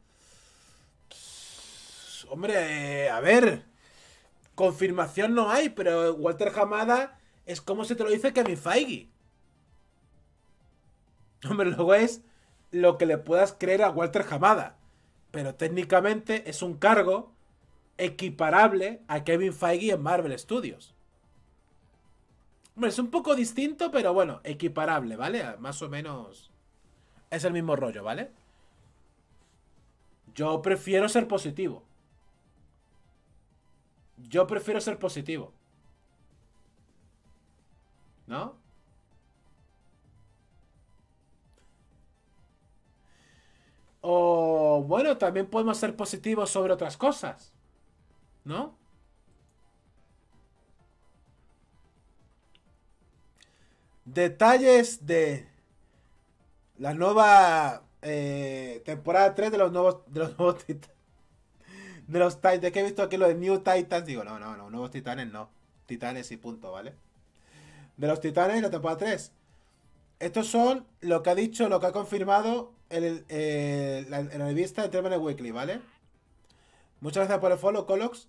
Hombre, a ver. Confirmación no hay, pero Walter Hamada es como si te lo dice Kevin Feige. Hombre, luego es lo que le puedas creer a Walter Hamada. Pero técnicamente es un cargo equiparable a Kevin Feige en Marvel Studios. Hombre, es un poco distinto, pero bueno, equiparable, ¿vale? Más o menos es el mismo rollo, ¿vale? Yo prefiero ser positivo. Yo prefiero ser positivo, ¿no? O bueno, también podemos ser positivos sobre otras cosas, ¿no? Detalles de la nueva temporada 3 de los nuevos Titanes. De los Titanes, que he visto aquí lo de New Titans. Digo, no, nuevos Titanes no. Titanes y punto, ¿vale? De los Titanes, la temporada 3. Estos son lo que ha dicho, lo que ha confirmado en la revista Entertainment Weekly, ¿vale? Muchas gracias por el follow, Colox.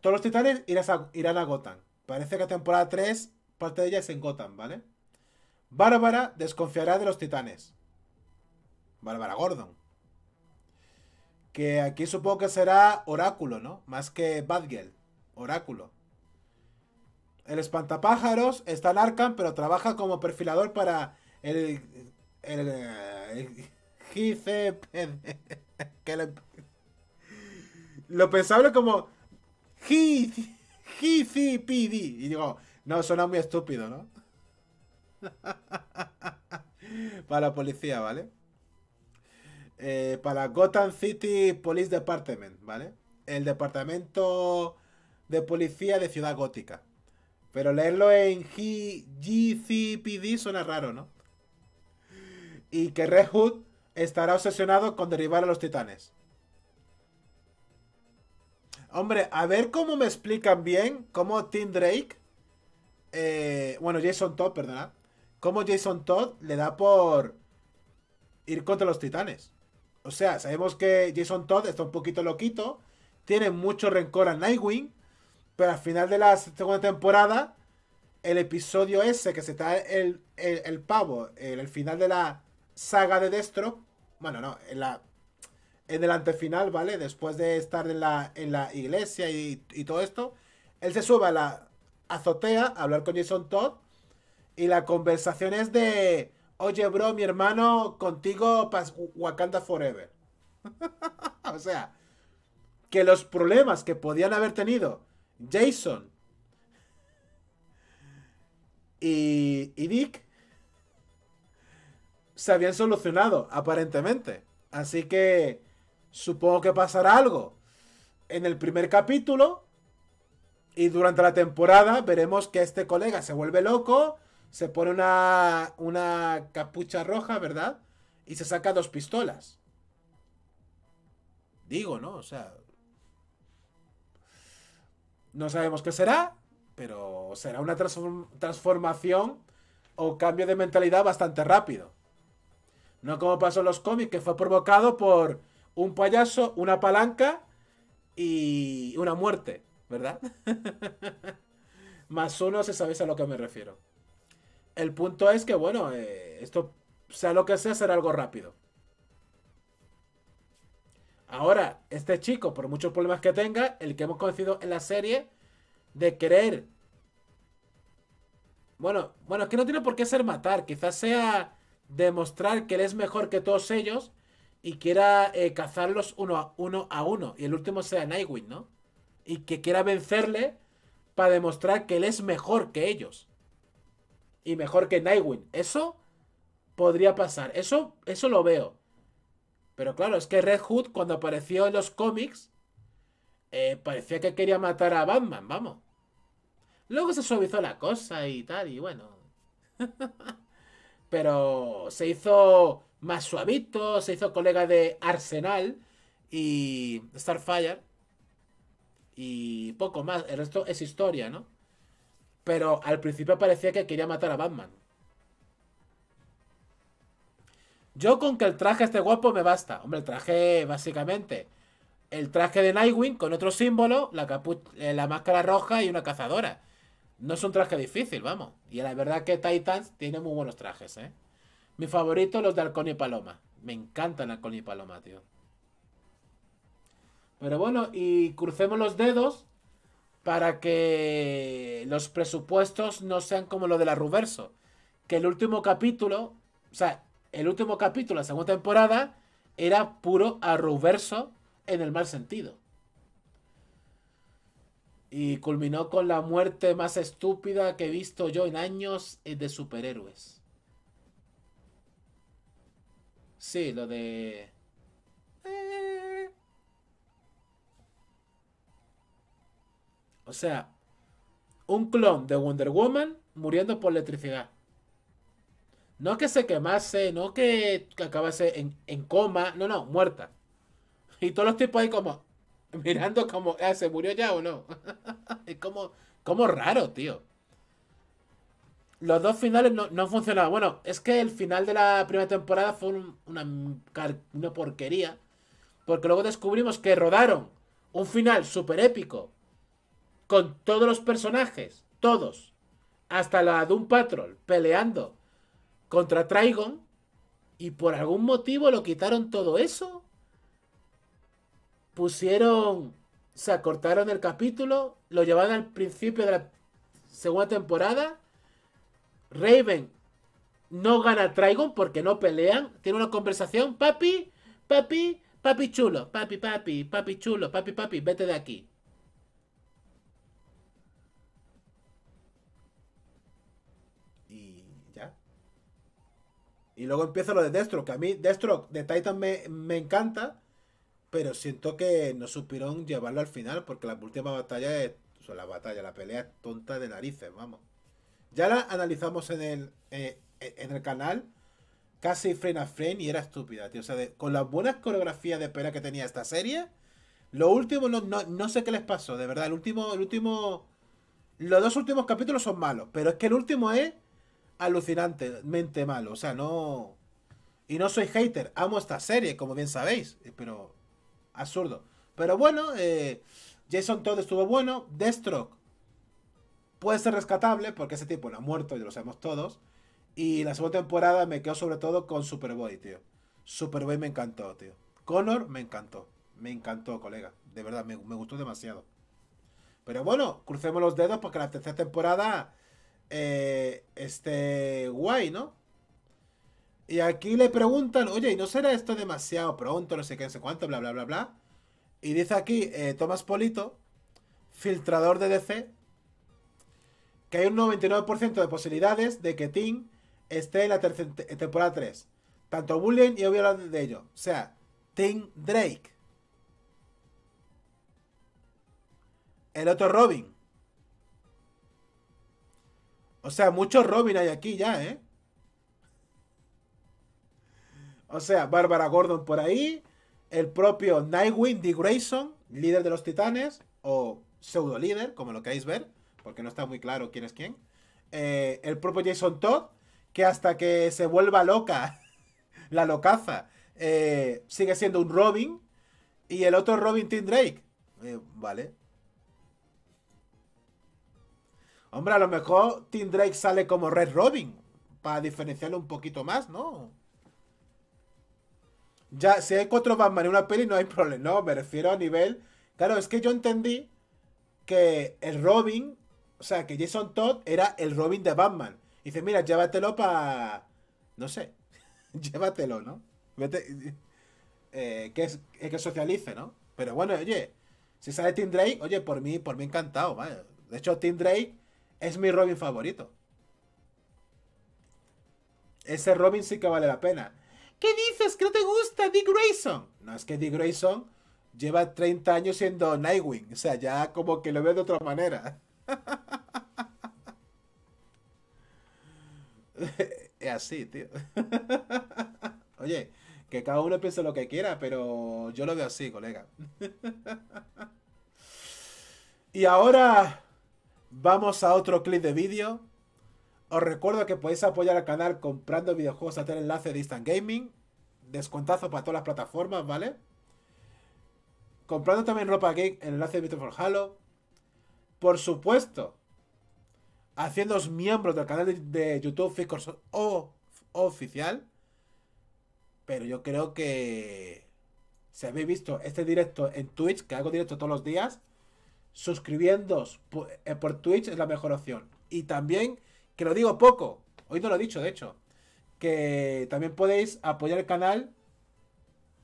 Todos los Titanes irán a Gotham. Parece que temporada 3, parte de ella es en Gotham, ¿vale? Bárbara desconfiará de los Titanes. Bárbara Gordon. Que aquí supongo que será Oráculo, ¿no? Más que Batgirl. Oráculo. El espantapájaros está en Arkham, pero trabaja como perfilador para el GCPD. Lo pensable como GCPD. Y digo, no, suena muy estúpido, ¿no? Para la policía, ¿vale? Para Gotham City Police Department, ¿vale? El departamento de policía de Ciudad Gótica. Pero leerlo en GCPD suena raro, ¿no? Y que Red Hood estará obsesionado con derribar a los titanes. Hombre, a ver cómo me explican bien cómo Team Drake... bueno, Jason Todd, perdona. Cómo Jason Todd le da por ir contra los titanes. O sea, sabemos que Jason Todd está un poquito loquito. Tiene mucho rencor a Nightwing. Pero al final de la segunda temporada, el episodio ese que se trae el pavo, el final de la saga de Deathstroke, bueno, no, en el antefinal, ¿vale? Después de estar en la iglesia y todo esto, él se sube a la azotea a hablar con Jason Todd y la conversación es de, oye, bro, mi hermano, contigo pas Wakanda Forever. O sea, que los problemas que podían haber tenido Jason y Dick se habían solucionado, aparentemente. Así que supongo que pasará algo en el primer capítulo y durante la temporada veremos que este colega se vuelve loco, se pone una capucha roja, ¿verdad? Y se saca dos pistolas. Digo, ¿no? O sea... No sabemos qué será, pero será una transformación o cambio de mentalidad bastante rápido. No como pasó en los cómics, que fue provocado por un payaso, una palanca y una muerte, ¿verdad? Más uno, si sabéis a lo que me refiero. El punto es que, bueno, esto, sea lo que sea, será algo rápido. Ahora, este chico, por muchos problemas que tenga, el que hemos conocido en la serie, de querer... Bueno, es que no tiene por qué ser matar. Quizás sea demostrar que él es mejor que todos ellos y quiera cazarlos uno a uno. Y el último sea Nightwing, ¿no? Y que quiera vencerle para demostrar que él es mejor que ellos. Y mejor que Nightwing. Eso podría pasar. Eso lo veo. Pero claro, es que Red Hood cuando apareció en los cómics parecía que quería matar a Batman, vamos. Luego se suavizó la cosa y tal, y bueno. Pero se hizo más suavito, se hizo colega de Arsenal y Starfire. Y poco más, el resto es historia, ¿no? Pero al principio parecía que quería matar a Batman. Yo con que el traje esté guapo me basta. Hombre, el traje, básicamente, el traje de Nightwing con otro símbolo, la máscara roja y una cazadora. No es un traje difícil, vamos. Y la verdad que Titans tiene muy buenos trajes, ¿eh? Mi favorito, los de Halcón y Paloma. Me encantan Halcón y Paloma, tío. Pero bueno, y crucemos los dedos para que los presupuestos no sean como lo de la Ruverso. Que el último capítulo, o sea... El último capítulo, la segunda temporada, era puro arruverso en el mal sentido. Y culminó con la muerte más estúpida que he visto yo en años de superhéroes. Sí, lo de... O sea, un clon de Wonder Woman muriendo por electricidad. No que se quemase, no que acabase en coma, no, no, muerta. Y todos los tipos ahí como mirando como, ¿se murió ya o no? Es como raro, tío. Los dos finales no han funcionado. Bueno, es que el final de la primera temporada fue una porquería. Porque luego descubrimos que rodaron un final súper épico. Con todos los personajes. Todos. Hasta la Doom Patrol. Peleando contra Trigon. Y por algún motivo lo quitaron todo eso. Pusieron... O sea, cortaron el capítulo. Lo llevaron al principio de la segunda temporada. Raven no gana a Trigon porque no pelean. Tiene una conversación. Papi, papi, papi chulo. Papi, papi, papi chulo. Papi, papi, vete de aquí. Y ya. Y luego empieza lo de Deathstroke. A mí Deathstroke de Titan me encanta. Pero siento que no supieron llevarlo al final. Porque la última batalla es... O sea, la pelea es tonta de narices, vamos. Ya la analizamos en el canal, casi frame a frame, y era estúpida, tío. O sea, con las buenas coreografías de pelea que tenía esta serie, lo último, no sé qué les pasó, de verdad. Los dos últimos capítulos son malos, pero es que el último es alucinantemente malo. O sea, no... Y no soy hater, amo esta serie, como bien sabéis, pero... absurdo. Pero bueno, Jason Todd estuvo bueno, Deathstroke puede ser rescatable, porque ese tipo no ha muerto, ya lo sabemos todos. Y la segunda temporada me quedo sobre todo con Superboy, tío. Superboy me encantó, tío. Connor me encantó. Me encantó, colega. De verdad, me gustó demasiado. Pero bueno, crucemos los dedos porque la tercera temporada... guay, ¿no? Y aquí le preguntan, oye, ¿y no será esto demasiado pronto? No sé qué, no sé cuánto, bla, bla, bla, bla. Y dice aquí, Tomás Polito, filtrador de DC... que hay un 99% de posibilidades de que Tim esté en la temporada 3. Tanto Bullen y obvio hablar de ello. O sea, Team Drake. El otro Robin. O sea, muchos Robin hay aquí ya, ¿eh? O sea, Bárbara Gordon por ahí. El propio Nightwing D. Grayson, líder de los Titanes. O pseudo líder, como lo queréis ver. Porque no está muy claro quién es quién. El propio Jason Todd, que hasta que se vuelva loca, la locaza, sigue siendo un Robin. Y el otro Robin, Tim Drake. Vale. Hombre, a lo mejor Tim Drake sale como Red Robin. Para diferenciarlo un poquito más, ¿no? Ya, si hay 4 Batman en una peli, no hay problema. No, me refiero a nivel... Claro, es que yo entendí que el Robin... O sea, que Jason Todd era el Robin de Batman. Y dice, mira, llévatelo para... No sé. Llévatelo, ¿no? Vete, que socialice, ¿no? Pero bueno, oye. Si sale Tim Drake, oye, por mí encantado, vale. De hecho, Tim Drake es mi Robin favorito. Ese Robin sí que vale la pena. ¿Qué dices? ¿Que no te gusta Dick Grayson? No, es que Dick Grayson lleva 30 años siendo Nightwing. O sea, ya como que lo veo de otra manera. Es así, tío. Oye, que cada uno piense lo que quiera, pero yo lo veo así, colega. Y ahora vamos a otro clip de vídeo. Os recuerdo que podéis apoyar al canal comprando videojuegos a través del enlace de Instant Gaming. Descuentazo para todas las plataformas, ¿vale? Comprando también ropa geek en el enlace de Victor for Halo. Por supuesto, haciéndoos miembros del canal de YouTube Fick Corps oficial. Pero yo creo que si habéis visto este directo en Twitch, que hago directo todos los días, suscribiéndoos por Twitch es la mejor opción. Y también, que lo digo poco, hoy no lo he dicho de hecho, que también podéis apoyar el canal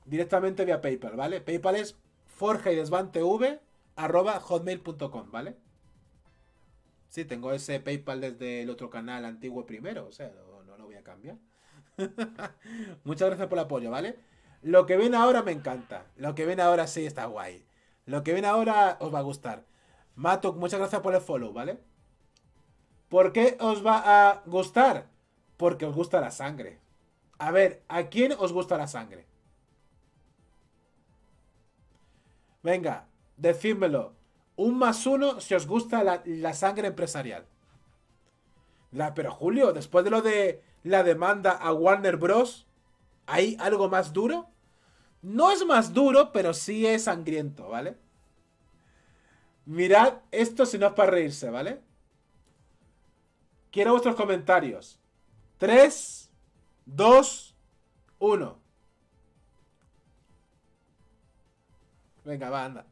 directamente vía PayPal, ¿vale? PayPal es forjaydesvantv@hotmail.com, ¿vale? Sí, tengo ese PayPal desde el otro canal antiguo primero. O sea, no lo voy a cambiar. Muchas gracias por el apoyo, ¿vale? Lo que ven ahora me encanta. Lo que ven ahora sí está guay. Lo que ven ahora os va a gustar. Matuk, muchas gracias por el follow, ¿vale? ¿Por qué os va a gustar? porque os gusta la sangre. A ver, ¿a quién os gusta la sangre? Venga, decídmelo. 1+1 si os gusta la sangre empresarial. Pero Julio, después de lo de la demanda a Warner Bros., ¿hay algo más duro? No es más duro, pero sí es sangriento, ¿vale? Mirad esto si no es para reírse, ¿vale? Quiero vuestros comentarios. 3, 2, 1. Venga, va, anda.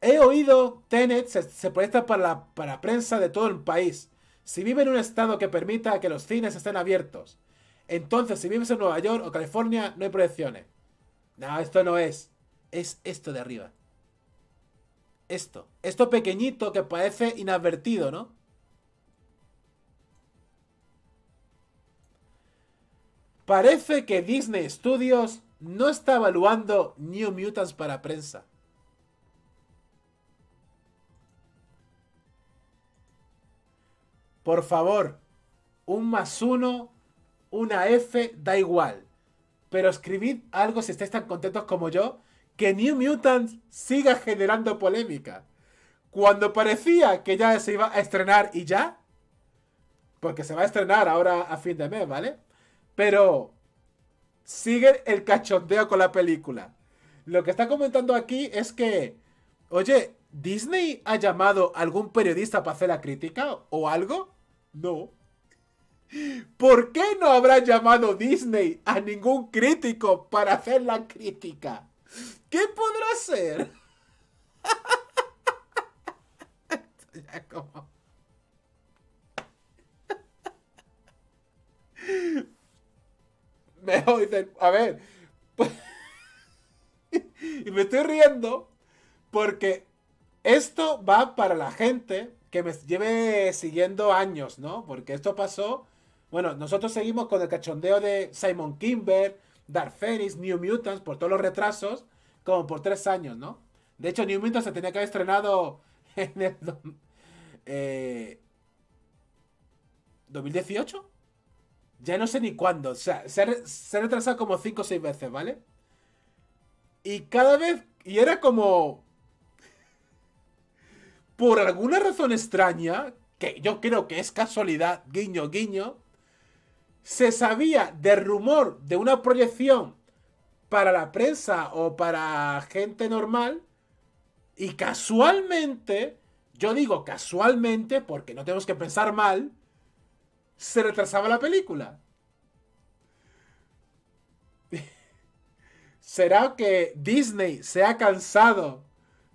He oído, Tenet se proyecta para la prensa de todo el país. Si vive en un estado que permita que los cines estén abiertos. Entonces, si vives en Nueva York o California, no hay proyecciones. No, esto no es. Es esto de arriba. Esto. Esto pequeñito que parece inadvertido, ¿no? Parece que Disney Studios no está evaluando New Mutants para prensa. Por favor, 1+1, una F, da igual. Pero escribid algo si estáis tan contentos como yo, que New Mutants siga generando polémica. Cuando parecía que ya se iba a estrenar y ya, porque se va a estrenar ahora a fin de mes, ¿vale? Pero sigue el cachondeo con la película. Lo que está comentando aquí es que, oye, ¿Disney ha llamado a algún periodista para hacer la crítica o algo? No. ¿Por qué no habrá llamado Disney a ningún crítico para hacer la crítica? ¿Qué podrá ser? Esto ya como... Me voy de... A ver... Y me estoy riendo porque esto va para la gente que me lleve siguiendo años, ¿no? Porque esto pasó... Bueno, nosotros seguimos con el cachondeo de Simon Kimber, Dark Phoenix, New Mutants, por todos los retrasos, como por 3 años, ¿no? De hecho, New Mutants se tenía que haber estrenado en el... 2018? Ya no sé ni cuándo. O sea, se ha retrasado como 5 o 6 veces, ¿vale? Y cada vez... Y era como... Por alguna razón extraña, que yo creo que es casualidad, guiño, guiño, se sabía de rumor de una proyección para la prensa o para gente normal y casualmente, yo digo casualmente porque no tenemos que pensar mal, se retrasaba la película. ¿Será que Disney se ha cansado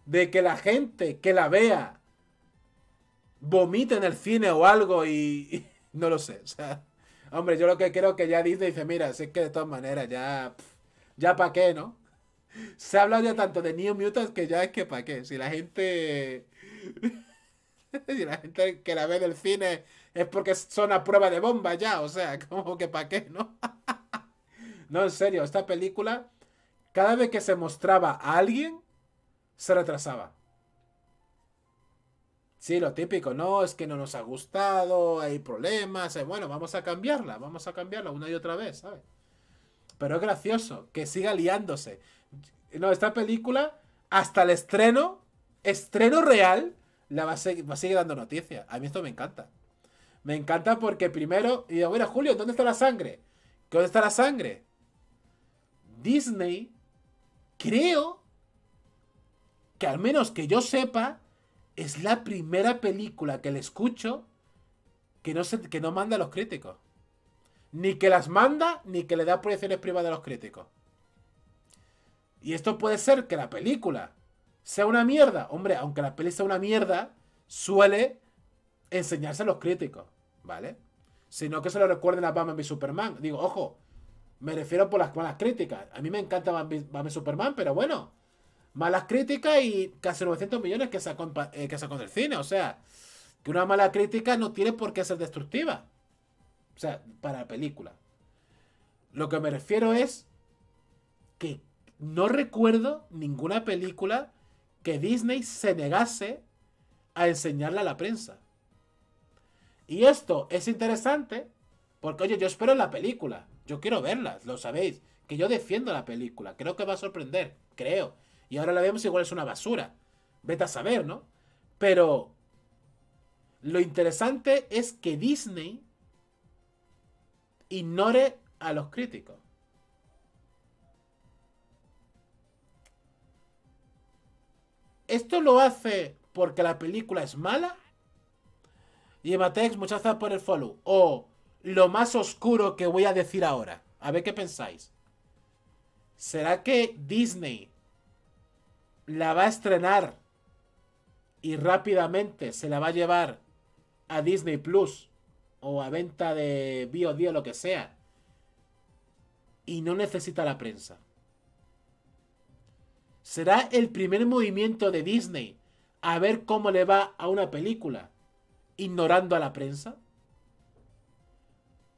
de que la gente que la vea vomite en el cine o algo y no lo sé? O sea, hombre, yo lo que creo que ya Disney dice, mira, si es que de todas maneras ya... Ya pa' qué, ¿no? Se ha hablado ya tanto de New Mutants que ya es que pa' qué. Si la gente... si la gente que la ve del cine es porque son a prueba de bomba ya. O sea, como que pa' qué, ¿no? No, en serio, esta película, cada vez que se mostraba a alguien, se retrasaba. Sí, lo típico, no, es que no nos ha gustado, hay problemas, bueno, vamos a cambiarla una y otra vez, ¿sabes? Pero es gracioso, que siga liándose. No, esta película, hasta el estreno real, la va a seguir dando noticias. A mí esto me encanta. Me encanta porque primero, y digo, mira, Julio, ¿dónde está la sangre? ¿Dónde está la sangre? Disney, creo... que al menos que yo sepa, es la primera película que le escucho que no manda a los críticos. Ni que las manda, ni que le da proyecciones privadas a los críticos. Y esto puede ser que la película sea una mierda. Hombre, aunque la peli sea una mierda, suele enseñarse a los críticos, ¿vale? Sino que se lo recuerden a Batman v Superman. Digo, ojo, me refiero por las malas críticas. A mí me encanta Batman v Superman, pero bueno... Malas críticas y casi 900 millones que sacó del cine. O sea, que una mala crítica no tiene por qué ser destructiva. O sea, para la película. Lo que me refiero es que no recuerdo ninguna película que Disney se negase a enseñarla a la prensa. Y esto es interesante porque, oye, yo espero la película. Yo quiero verla, lo sabéis. Que yo defiendo la película. Creo que va a sorprender, creo. Y ahora la vemos igual es una basura. Vete a saber, ¿no? Pero lo interesante es que Disney ignore a los críticos. ¿Esto lo hace porque la película es mala? Llevatex, muchas gracias por el follow. O lo más oscuro que voy a decir ahora. A ver qué pensáis. ¿Será que Disney la va a estrenar y rápidamente se la va a llevar a Disney Plus o a venta de VOD o lo que sea y no necesita la prensa? ¿Será el primer movimiento de Disney a ver cómo le va a una película ignorando a la prensa?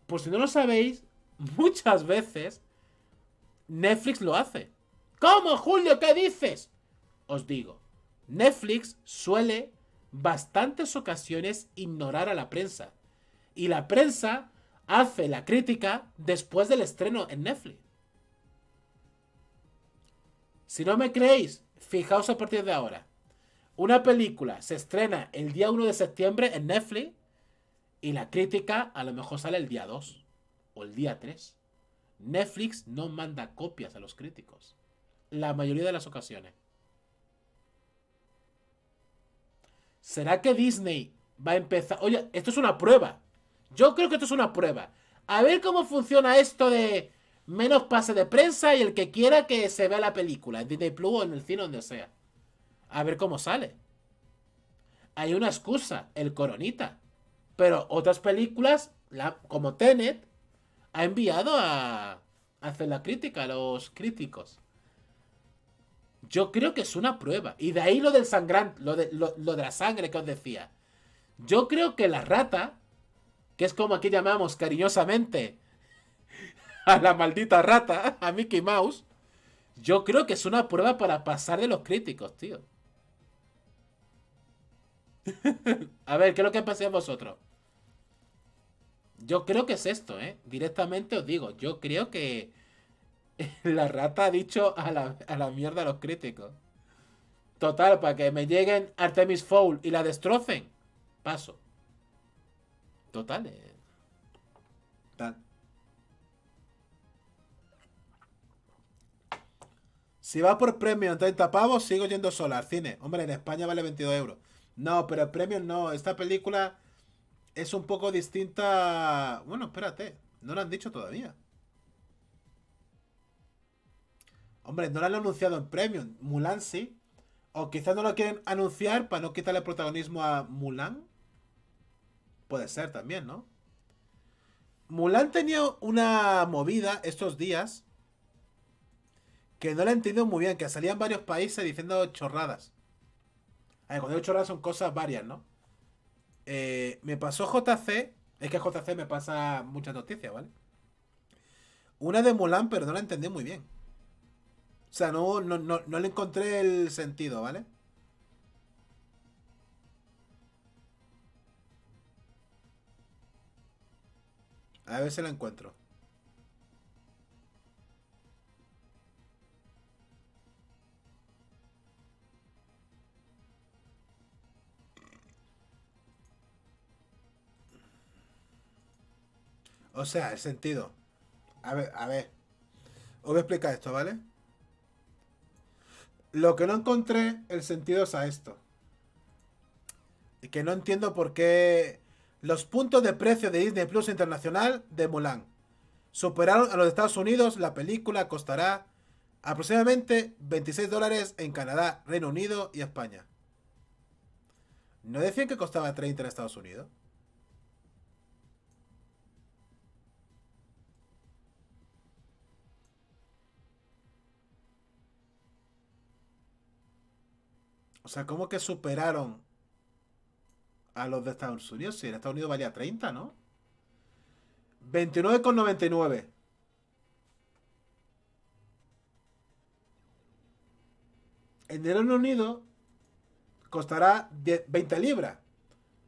Pues si no lo sabéis, muchas veces Netflix lo hace. ¿Cómo, Julio? ¿Qué dices? Os digo, Netflix suele bastantes ocasiones ignorar a la prensa. Y la prensa hace la crítica después del estreno en Netflix. Si no me creéis, fijaos a partir de ahora. Una película se estrena el día 1 de septiembre en Netflix y la crítica a lo mejor sale el día 2 o el día 3. Netflix no manda copias a los críticos, la mayoría de las ocasiones. ¿Será que Disney va a empezar? Oye, esto es una prueba. Yo creo que esto es una prueba. A ver cómo funciona esto de menos pase de prensa y el que quiera que se vea la película en Disney Plus o en el cine, donde sea. A ver cómo sale. Hay una excusa, el coronita. Pero otras películas, como Tenet, ha enviado a hacer la crítica a los críticos. Yo creo que es una prueba. Y de ahí lo del sangrante, lo de la sangre que os decía. Yo creo que la rata, que es como aquí llamamos cariñosamente a la maldita rata, a Mickey Mouse, yo creo que es una prueba para pasar de los críticos, tío. A ver, ¿qué es lo que pensáis vosotros? Yo creo que es esto, ¿eh? Directamente os digo, yo creo que la rata ha dicho a la mierda a los críticos. Total, para que me lleguen Artemis Fowl y la destrocen, paso. Total, Tal. Si va por premium 30 pavos, sigo yendo sola al cine. Hombre, en España vale 22 euros. No, pero el premium no. Esta película es un poco distinta. Bueno, espérate. No lo han dicho todavía. Hombre, no lo han anunciado en premium. Mulan sí. O quizás no lo quieren anunciar para no quitarle protagonismo a Mulan. Puede ser también, ¿no? Mulan tenía una movida estos días que no la he entendido muy bien. Que salían varios países diciendo chorradas. A ver, cuando digo chorradas son cosas varias, ¿no? Me pasó JC. Es que JC me pasa muchas noticias, ¿vale? Una de Mulan, pero no la entendí muy bien. O sea, no le encontré el sentido, ¿vale? A ver si la encuentro. O sea, el sentido. A ver. Os voy a explicar esto, ¿vale? Lo que no encontré el sentido es a esto. Y que no entiendo por qué los puntos de precio de Disney Plus Internacional de Mulan superaron a los de Estados Unidos. La película costará aproximadamente $26 en Canadá, Reino Unido y España. ¿No decían que costaba 30 en Estados Unidos? O sea, ¿cómo que superaron a los de Estados Unidos? Si en Estados Unidos valía 30, ¿no? 29,99. En el Reino Unido costará 20 libras.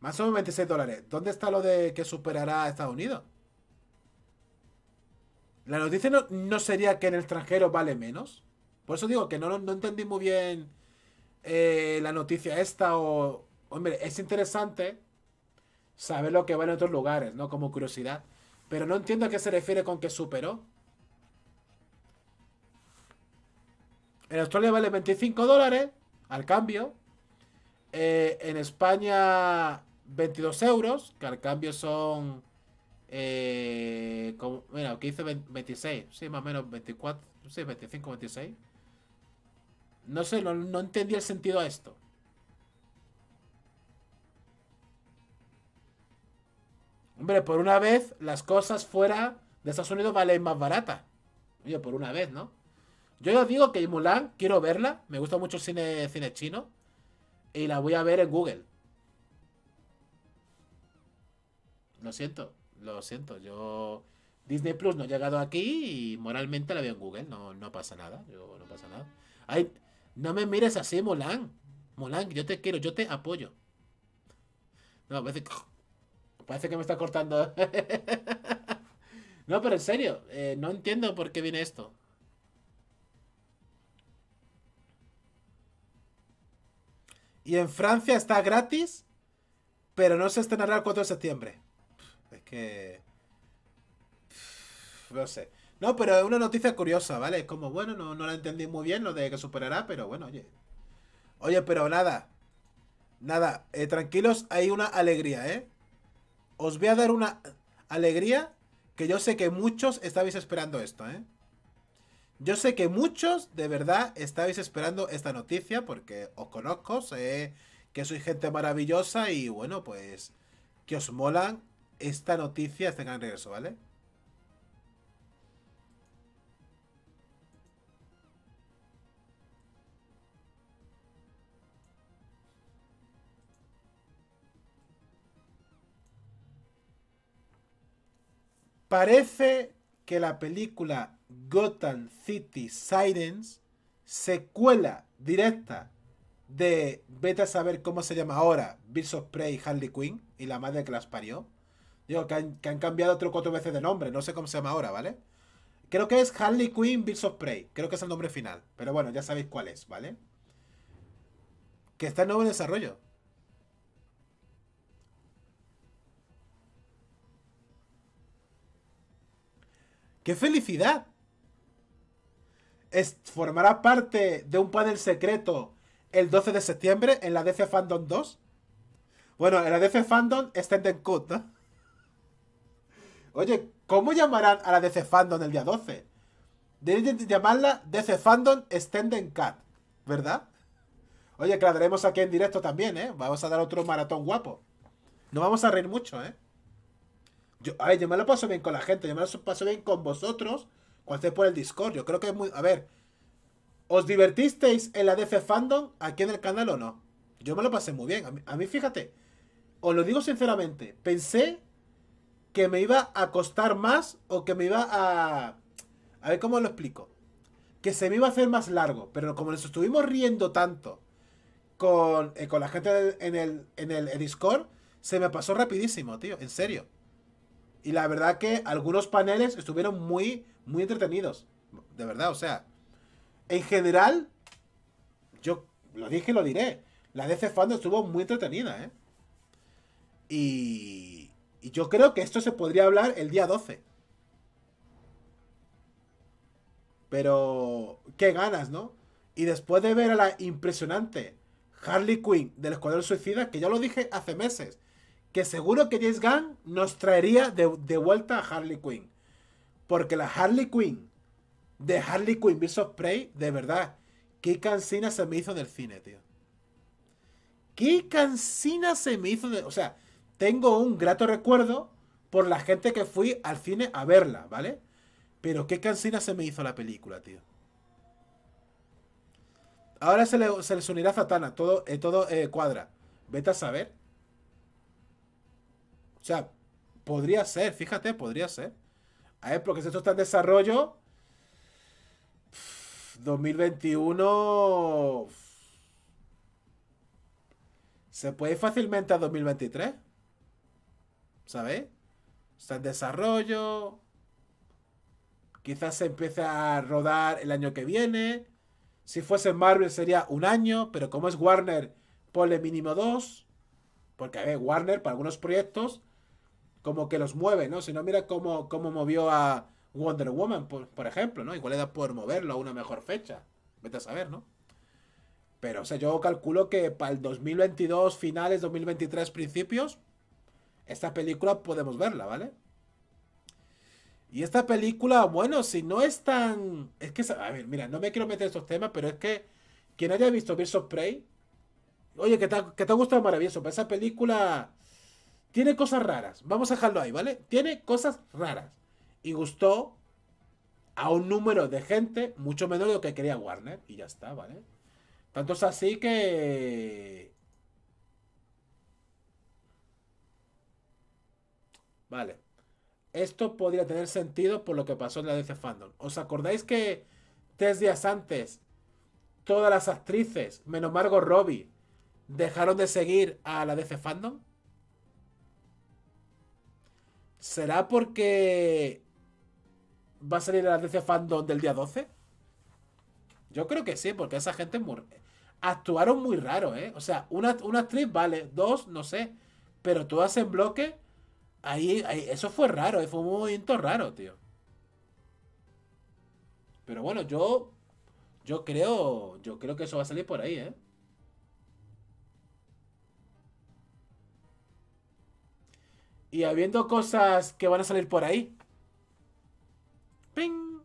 Más o menos $26. ¿Dónde está lo de que superará a Estados Unidos? La noticia no sería que en el extranjero vale menos. Por eso digo que no entendí muy bien la noticia esta. O, hombre, es interesante saber lo que va en otros lugares, ¿no? Como curiosidad. Pero no entiendo a qué se refiere con que superó. En Australia vale $25 al cambio. En España 22 euros, que al cambio son... como, mira, aquí dice 26. Sí, más o menos 24. Sí, 25, 26. No sé, no entendí el sentido a esto. Hombre, por una vez las cosas fuera de Estados Unidos valen más baratas. Oye, por una vez, ¿no? Yo ya os digo que Mulan, quiero verla. Me gusta mucho el cine chino. Y la voy a ver en Google. Lo siento. Lo siento, yo... Disney Plus no ha llegado aquí y moralmente la veo en Google. No pasa nada, no pasa nada. Ay, no me mires así, Mulan. Mulan, yo te quiero, yo te apoyo. No, parece que me está cortando. No, pero en serio, no entiendo por qué viene esto. Y en Francia está gratis, pero no se estrenará el 4 de septiembre. Es que... no sé. No, pero es una noticia curiosa, ¿vale? Es como, bueno, no la entendí muy bien lo de que superará, pero bueno, oye. Oye, pero nada. Nada, tranquilos, hay una alegría, ¿eh? Os voy a dar una alegría que yo sé que muchos estabais esperando esto, ¿eh? Yo sé que muchos, de verdad, estabais esperando esta noticia porque os conozco, sé que sois gente maravillosa y, bueno, pues, que os molan esta noticia, este gran regreso, ¿vale? Parece que la película Gotham City Sirens, secuela directa de vete a saber cómo se llama ahora, Birds of Prey y Harley Quinn y la madre que las parió. Digo, que han cambiado 3 o 4 veces de nombre. No sé cómo se llama ahora, ¿vale? Creo que es Harley Quinn Birds of Prey. Creo que es el nombre final. Pero bueno, ya sabéis cuál es, ¿vale? Que está en nuevo desarrollo. ¡Qué felicidad! Formará parte de un panel secreto el 12 de septiembre en la DC Fandom 2. Bueno, en la DC Fandom Extended Cut, ¿no? Oye, ¿cómo llamarán a la DC Fandom el día 12? Deberían llamarla DC Fandom Extended Cut, ¿verdad? Oye, que la daremos aquí en directo también, ¿eh? Vamos a dar otro maratón guapo. No vamos a reír mucho, ¿eh? A ver, yo me lo paso bien con la gente, yo me lo paso bien con vosotros cuando estéis por el Discord. Yo creo que es muy... A ver, ¿os divertisteis en la DC Fandom aquí en el canal o no? Yo me lo pasé muy bien. A mí, fíjate, os lo digo sinceramente, pensé que me iba a costar más o que me iba a... A ver cómo lo explico. Que se me iba a hacer más largo, pero como nos estuvimos riendo tanto con la gente en el Discord, se me pasó rapidísimo, tío, en serio. Y la verdad que algunos paneles estuvieron muy, muy entretenidos. De verdad, o sea. En general, yo lo dije y lo diré. La DC Fandom estuvo muy entretenida, ¿eh? Y yo creo que esto se podría hablar el día 12. Pero... qué ganas, ¿no? Y después de ver a la impresionante Harley Quinn del Escuadrón Suicida, que ya lo dije hace meses, que seguro que James Gunn nos traería de vuelta a Harley Quinn. Porque la Harley Quinn de Harley Quinn Birds of Prey, de verdad, qué cansina se me hizo del cine, tío. Qué cansina se me hizo de... O sea, tengo un grato recuerdo por la gente que fui al cine a verla, ¿vale? Pero qué cansina se me hizo la película, tío. Ahora se les unirá Zatanna, todo cuadra. Vete a saber. O sea, podría ser, fíjate, podría ser. A ver, porque esto está en desarrollo. 2021... se puede ir fácilmente a 2023. ¿Sabéis? Está en desarrollo. Quizás se empiece a rodar el año que viene. Si fuese Marvel sería un año, pero como es Warner, ponle mínimo 2. Porque, a ver, Warner para algunos proyectos como que los mueve, ¿no? Si no, mira cómo movió a Wonder Woman, por ejemplo, ¿no? Igual era por moverlo a una mejor fecha. Vete a saber, ¿no? Pero, o sea, yo calculo que para el 2022 finales, 2023 principios, esta película podemos verla, ¿vale? Y esta película, bueno, si no es tan... Es que, a ver, mira, no me quiero meter en estos temas, pero es que quien haya visto Birds of Prey... Oye, que te ha gustado maravilloso, pero esa película tiene cosas raras. Vamos a dejarlo ahí, ¿vale? Tiene cosas raras. Y gustó a un número de gente mucho menor de lo que quería Warner. Y ya está, ¿vale? Tanto es así que... Vale. Esto podría tener sentido por lo que pasó en la DC Fandom. ¿Os acordáis que 3 días antes todas las actrices, menos Margot Robbie, dejaron de seguir a la DC Fandom? ¿Será porque va a salir la DC Fandom del día 12? Yo creo que sí, porque esa gente actuaron muy raro, ¿eh? O sea, una actriz, vale, 2, no sé, pero todas en bloque, ahí eso fue raro, fue un movimiento raro, tío. Pero bueno, yo creo que eso va a salir por ahí, ¿eh? Y habiendo cosas que van a salir por ahí. ¡Ping!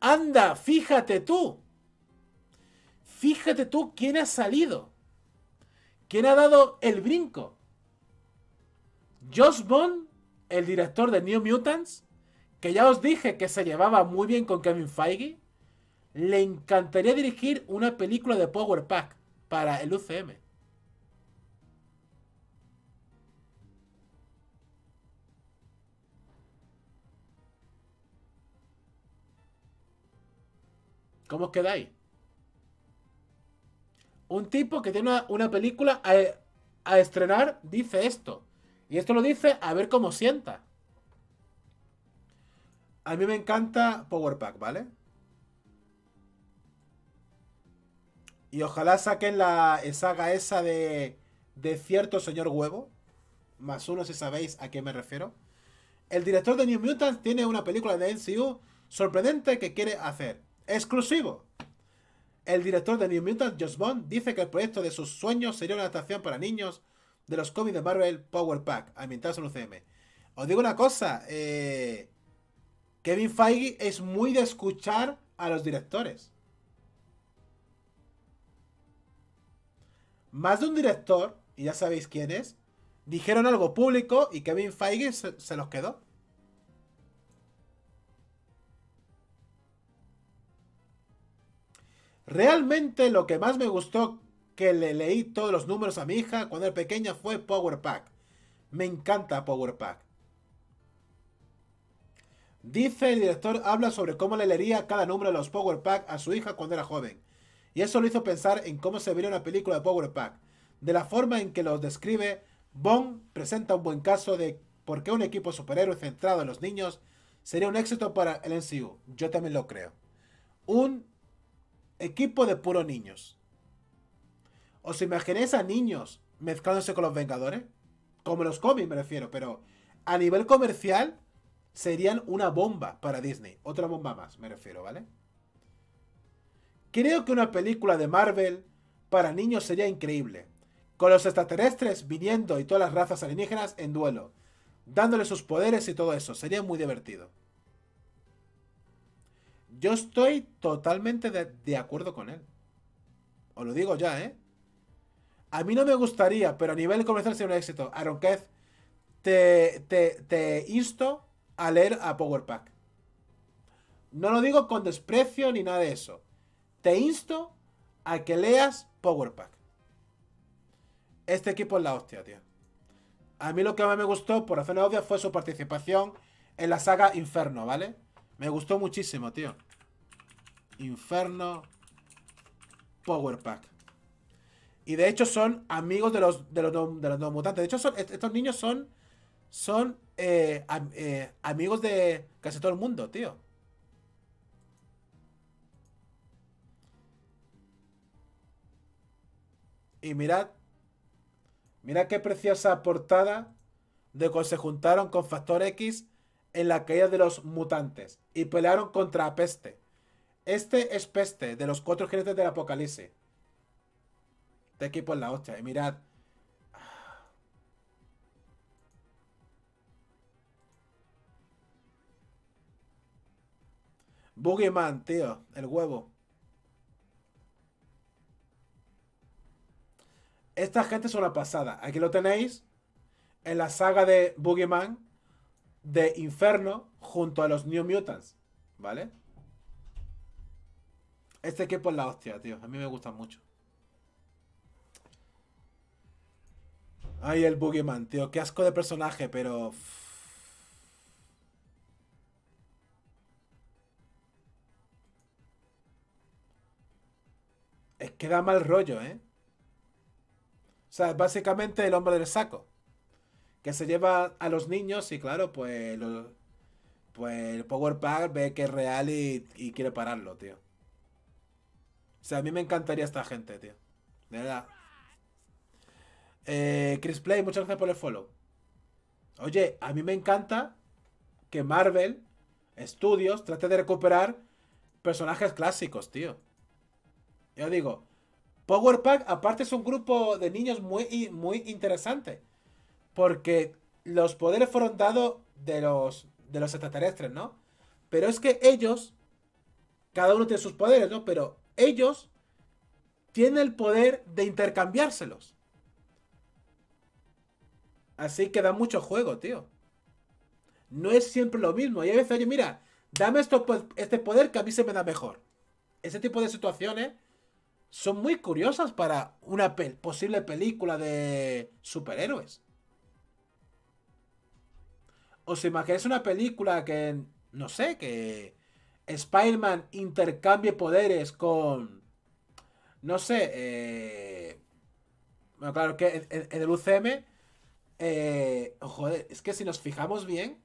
¡Anda! ¡Fíjate tú! Fíjate tú quién ha salido. ¿Quién ha dado el brinco? Josh Bond, el director de New Mutants, que ya os dije que se llevaba muy bien con Kevin Feige, le encantaría dirigir una película de Power Pack para el UCM. ¿Cómo os quedáis? Un tipo que tiene una película a estrenar dice esto. Y esto lo dice a ver cómo sienta. A mí me encanta Power Pack, ¿vale? Y ojalá saquen la saga esa de cierto señor huevo. Más uno si sabéis a qué me refiero. El director de New Mutants tiene una película de MCU sorprendente que quiere hacer. Exclusivo. El director de New Mutants, Josh Bond, dice que el proyecto de sus sueños sería una adaptación para niños de los cómics de Marvel Power Pack, ambientados en UCM. Os digo una cosa, Kevin Feige es muy de escuchar a los directores. Más de un director, y ya sabéis quién es, dijeron algo público y Kevin Feige se los quedó. Realmente lo que más me gustó, que le leí todos los números a mi hija cuando era pequeña, fue Power Pack. Me encanta Power Pack. Dice el director, habla sobre cómo le leería cada número de los Power Pack a su hija cuando era joven. Y eso lo hizo pensar en cómo se vería una película de Power Pack. De la forma en que los describe, Bond presenta un buen caso de por qué un equipo superhéroe centrado en los niños sería un éxito para el MCU. Yo también lo creo. Un equipo de puros niños. ¿Os imagináis a niños mezclándose con los Vengadores? Como los cómics me refiero, pero a nivel comercial serían una bomba para Disney. Otra bomba más me refiero, ¿vale? Creo que una película de Marvel para niños sería increíble. Con los extraterrestres viniendo y todas las razas alienígenas en duelo. Dándole sus poderes y todo eso. Sería muy divertido. Yo estoy totalmente de acuerdo con él. Os lo digo ya, ¿eh? A mí no me gustaría, pero a nivel comercial sería un éxito. Aaron Keith, te insto a leer a Power Pack. No lo digo con desprecio ni nada de eso. Te insto a que leas Power Pack. Este equipo es la hostia, tío. A mí lo que más me gustó, por hacer una obvia, fue su participación en la saga Inferno, ¿vale? Me gustó muchísimo, tío. Inferno Power Pack. Y de hecho son amigos de los nuevos mutantes. De hecho, estos niños son amigos de casi todo el mundo, tío. Y mirad, mirad qué preciosa portada de cuando se juntaron con Factor X en la caída de los mutantes y pelearon contra Peste. Este es Peste, de los 4 jinetes del apocalipsis. Este equipo es la hostia. Y mirad. Boogeyman, tío. El huevo. Esta gente es una pasada. Aquí lo tenéis. En la saga de Boogeyman. De Inferno. Junto a los New Mutants. ¿Vale? Este equipo es la hostia, tío. A mí me gusta mucho. Ay, el Boogeyman, tío. Qué asco de personaje, pero... Es que da mal rollo, ¿eh? O sea, básicamente el hombre del saco. Que se lleva a los niños y claro, pues el Power Pack ve que es real y quiere pararlo, tío. O sea, a mí me encantaría esta gente, tío. De verdad. Chris Play, muchas gracias por el follow. Oye, a mí me encanta que Marvel Studios trate de recuperar personajes clásicos, tío. Yo digo... Power Pack, aparte, es un grupo de niños muy interesante. Porque los poderes fueron dados de los extraterrestres, ¿no? Pero es que ellos, cada uno tiene sus poderes, ¿no? Pero ellos tienen el poder de intercambiárselos. Así que da mucho juego, tío. No es siempre lo mismo. Y a veces, oye, mira, dame este poder que a mí se me da mejor. Ese tipo de situaciones... Son muy curiosas para una posible película de superhéroes. ¿Os imagináis una película que, no sé, que Spider-Man intercambie poderes con, no sé, bueno, claro que en el UCM, joder, es que si nos fijamos bien,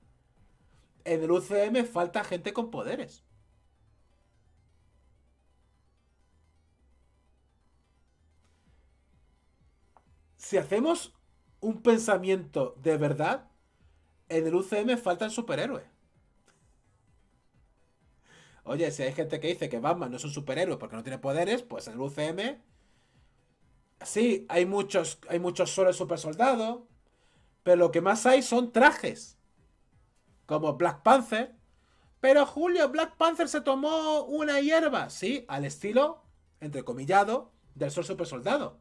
en el UCM falta gente con poderes. Si hacemos un pensamiento de verdad, en el UCM faltan superhéroes. Oye, si hay gente que dice que Batman no es un superhéroe porque no tiene poderes, pues en el UCM... Sí, hay muchos solo supersoldados, pero lo que más hay son trajes. Como Black Panther. Pero Julio, Black Panther se tomó una hierba. Sí, al estilo, entrecomillado, del sol supersoldado.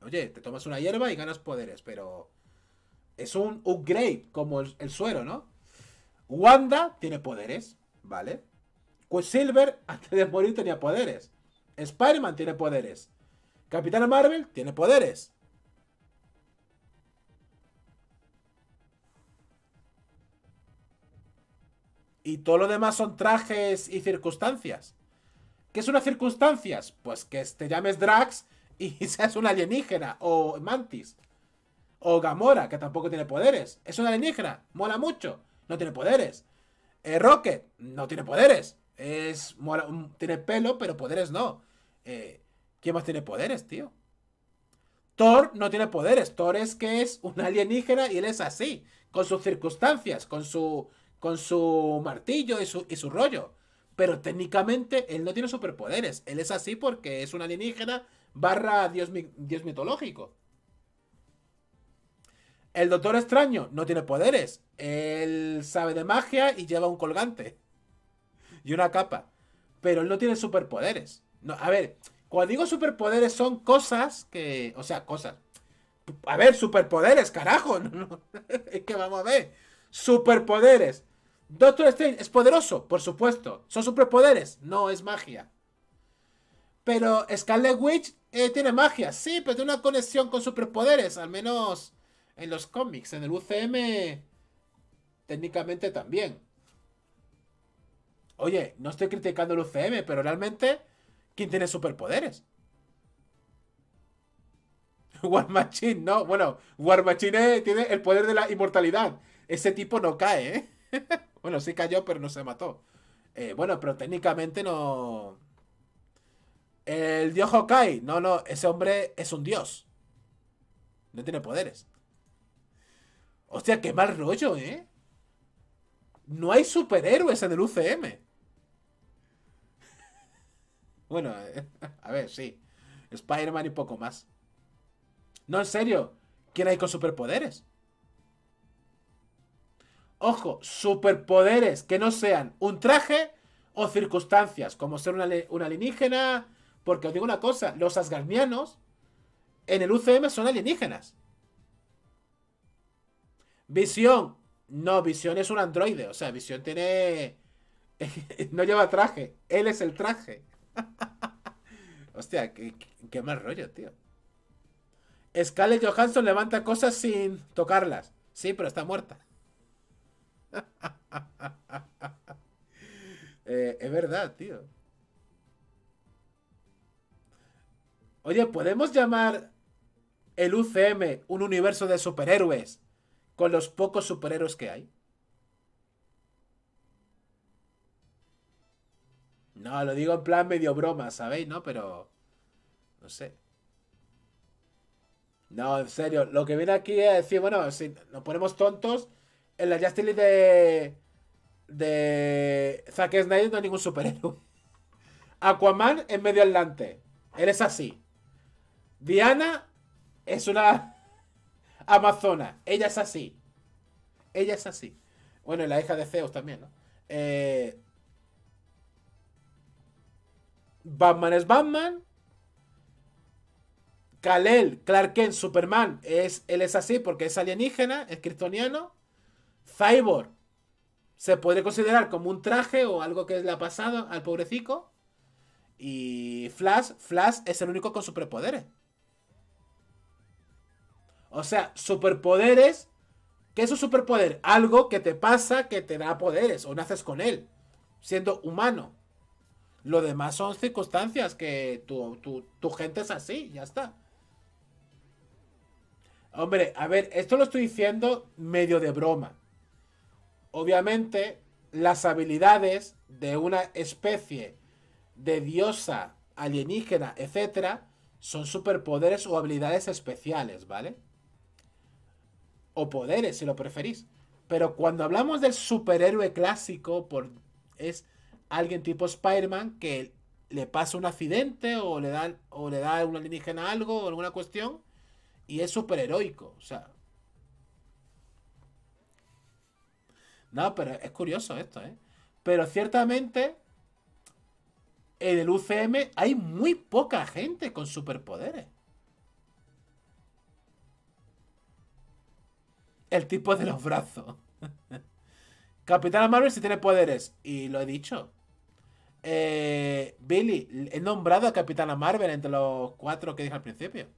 Oye, te tomas una hierba y ganas poderes, pero es un upgrade, como el suero, ¿no? Wanda tiene poderes, ¿vale? Quicksilver, antes de morir, tenía poderes. Spider-Man tiene poderes. Capitana Marvel tiene poderes. Y todo lo demás son trajes y circunstancias. ¿Qué son las circunstancias? Pues que te llames Drax... Y seas un alienígena, o Mantis, o Gamora, que tampoco tiene poderes. Es un alienígena, mola mucho, no tiene poderes. Rocket, no tiene poderes. Tiene pelo, pero poderes no. ¿Quién más tiene poderes, tío? Thor no tiene poderes. Thor es que es un alienígena y él es así, con sus circunstancias, con su martillo y su rollo. Pero técnicamente él no tiene superpoderes. Él es así porque es un alienígena... barra dios mitológico. El Doctor Extraño no tiene poderes. Él sabe de magia y lleva un colgante y una capa, pero él no tiene superpoderes. No, a ver, cuando digo superpoderes son cosas que... O sea, cosas... A ver, superpoderes, carajo. No. Es que vamos a ver. Superpoderes. Doctor Strange es poderoso, por supuesto. ¿Son superpoderes? No, es magia. Pero Scarlet Witch tiene magia, sí, pero tiene una conexión con superpoderes, al menos en los cómics. En el UCM, técnicamente también. Oye, no estoy criticando el UCM, pero realmente, ¿quién tiene superpoderes? War Machine, no. Bueno, War Machine tiene el poder de la inmortalidad. Ese tipo no cae, ¿eh? Bueno, sí cayó, pero no se mató. Bueno, pero técnicamente no... El dios Hawkeye. No, no, ese hombre es un dios. No tiene poderes. Hostia, qué mal rollo, ¿eh? No hay superhéroes en el UCM. Bueno, a ver, sí. Spider-Man y poco más. No, en serio. ¿Quién hay con superpoderes? Ojo, superpoderes que no sean un traje o circunstancias, como ser una alienígena. Porque os digo una cosa, los asgardianos en el UCM son alienígenas. Visión. No, Visión es un androide. O sea, Visión tiene... no lleva traje. Él es el traje. Hostia, qué mal rollo, tío. Scarlett Johansson levanta cosas sin tocarlas. Sí, pero está muerta. Es verdad, tío. Oye, ¿podemos llamar el UCM un universo de superhéroes con los pocos superhéroes que hay? No, lo digo en plan medio broma, ¿sabéis? No, pero... no sé. No, en serio. Lo que viene aquí es decir, bueno, si nos ponemos tontos, en la Justice League de Zack Snyder no hay ningún superhéroe. Aquaman es medio atlante. Él es así. Diana es una amazona. Ella es así. Ella es así. Bueno, y la hija de Zeus también, ¿no? Batman es Batman. Kal-El, Clark Kent, Superman, él es así porque es alienígena, es kryptoniano. Cyborg se podría considerar como un traje o algo que le ha pasado al pobrecico. Y Flash es el único con superpoderes. O sea, superpoderes. ¿Qué es un superpoder? Algo que te pasa, que te da poderes o naces con él, siendo humano. Lo demás son circunstancias que tu gente es así, ya está. Hombre, a ver, esto lo estoy diciendo medio de broma. Obviamente, las habilidades de una especie de diosa, alienígena, etcétera, son superpoderes o habilidades especiales, ¿vale? O poderes, si lo preferís. Pero cuando hablamos del superhéroe clásico, es... alguien tipo Spider-Man que le pasa un accidente o le da a un alienígena algo o alguna cuestión y es superheroico, o sea. No, pero es curioso esto, ¿eh? Pero ciertamente en el UCM hay muy poca gente con superpoderes. El tipo de los brazos. Capitán Marvel sí tiene poderes y lo he dicho. Billy, he nombrado a Capitana Marvel entre los 4 que dije al principio.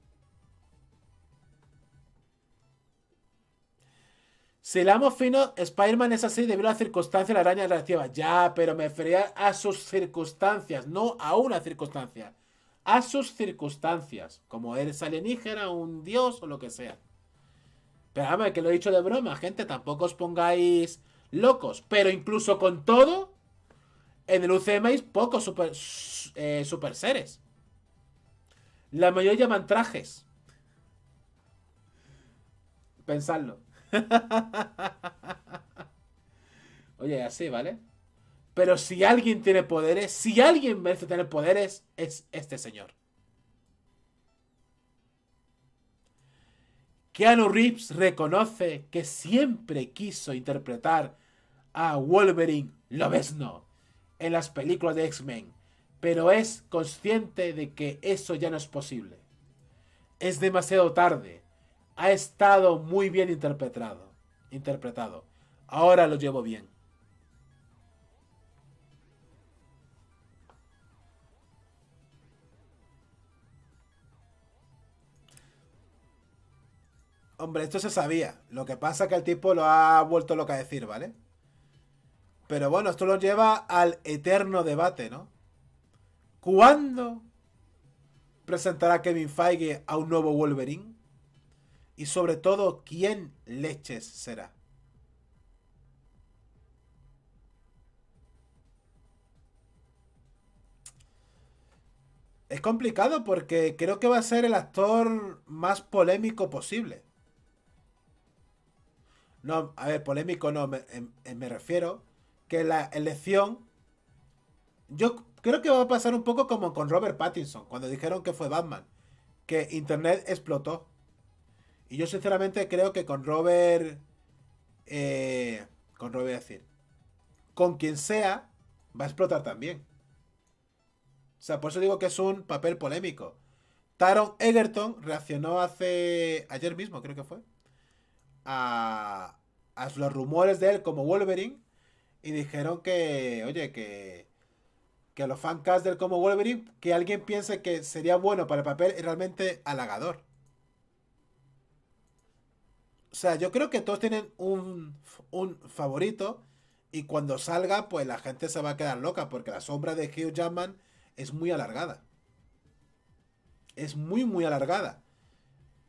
Si la amo fino, Spider-Man es así debido a las circunstancias de la araña relativa. Ya, pero me refería a sus circunstancias, no a una circunstancia. A sus circunstancias, como eres alienígena, un dios o lo que sea. Pero a ver, que lo he dicho de broma, gente, tampoco os pongáis locos. Pero incluso con todo, en el UCM hay pocos super seres. La mayoría llaman trajes. Pensadlo. Oye, así, ¿vale? Pero si alguien tiene poderes, si alguien merece tener poderes, es este señor. Keanu Reeves reconoce que siempre quiso interpretar a Wolverine, lo ves, no, en las películas de X-Men, pero es consciente de que eso ya no es posible. Es demasiado tarde. Ha estado muy bien interpretado. Ahora lo llevo bien. Hombre, esto se sabía. Lo que pasa es que el tipo lo ha vuelto loca a decir, ¿vale? Pero bueno, esto lo lleva al eterno debate, ¿no? ¿Cuándo presentará Kevin Feige a un nuevo Wolverine? Y sobre todo, ¿quién leches será? Es complicado porque creo que va a ser el actor más polémico posible. No, a ver, polémico no, me refiero que la elección... Yo creo que va a pasar un poco como con Robert Pattinson, cuando dijeron que fue Batman, que internet explotó. Y yo sinceramente creo que con Robert... con quien sea, va a explotar también. O sea, por eso digo que es un papel polémico. Taron Egerton reaccionó ayer mismo, creo que fue, a los rumores de él como Wolverine. Y dijeron que, oye, que los fancast de él como Wolverine, que alguien piense que sería bueno para el papel es realmente halagador. O sea, yo creo que todos tienen un favorito. Y cuando salga, pues la gente se va a quedar loca, porque la sombra de Hugh Jackman es muy alargada. Es muy, muy alargada.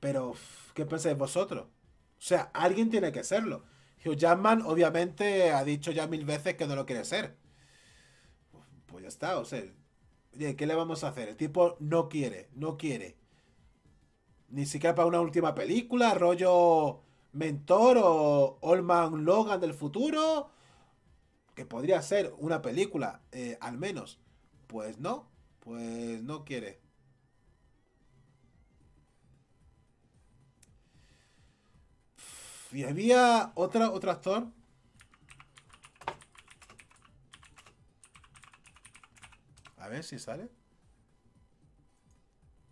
Pero, ¿qué pensáis vosotros? O sea, alguien tiene que serlo. Hugh Jackman, obviamente, ha dicho ya 1000 veces que no lo quiere ser. Pues ya está, o sea... Oye, ¿qué le vamos a hacer? El tipo no quiere, no quiere. Ni siquiera para una última película, rollo Mentor o Old Man Logan del futuro. Que podría ser una película, al menos. Pues no quiere. Y había otro actor. A ver si sale.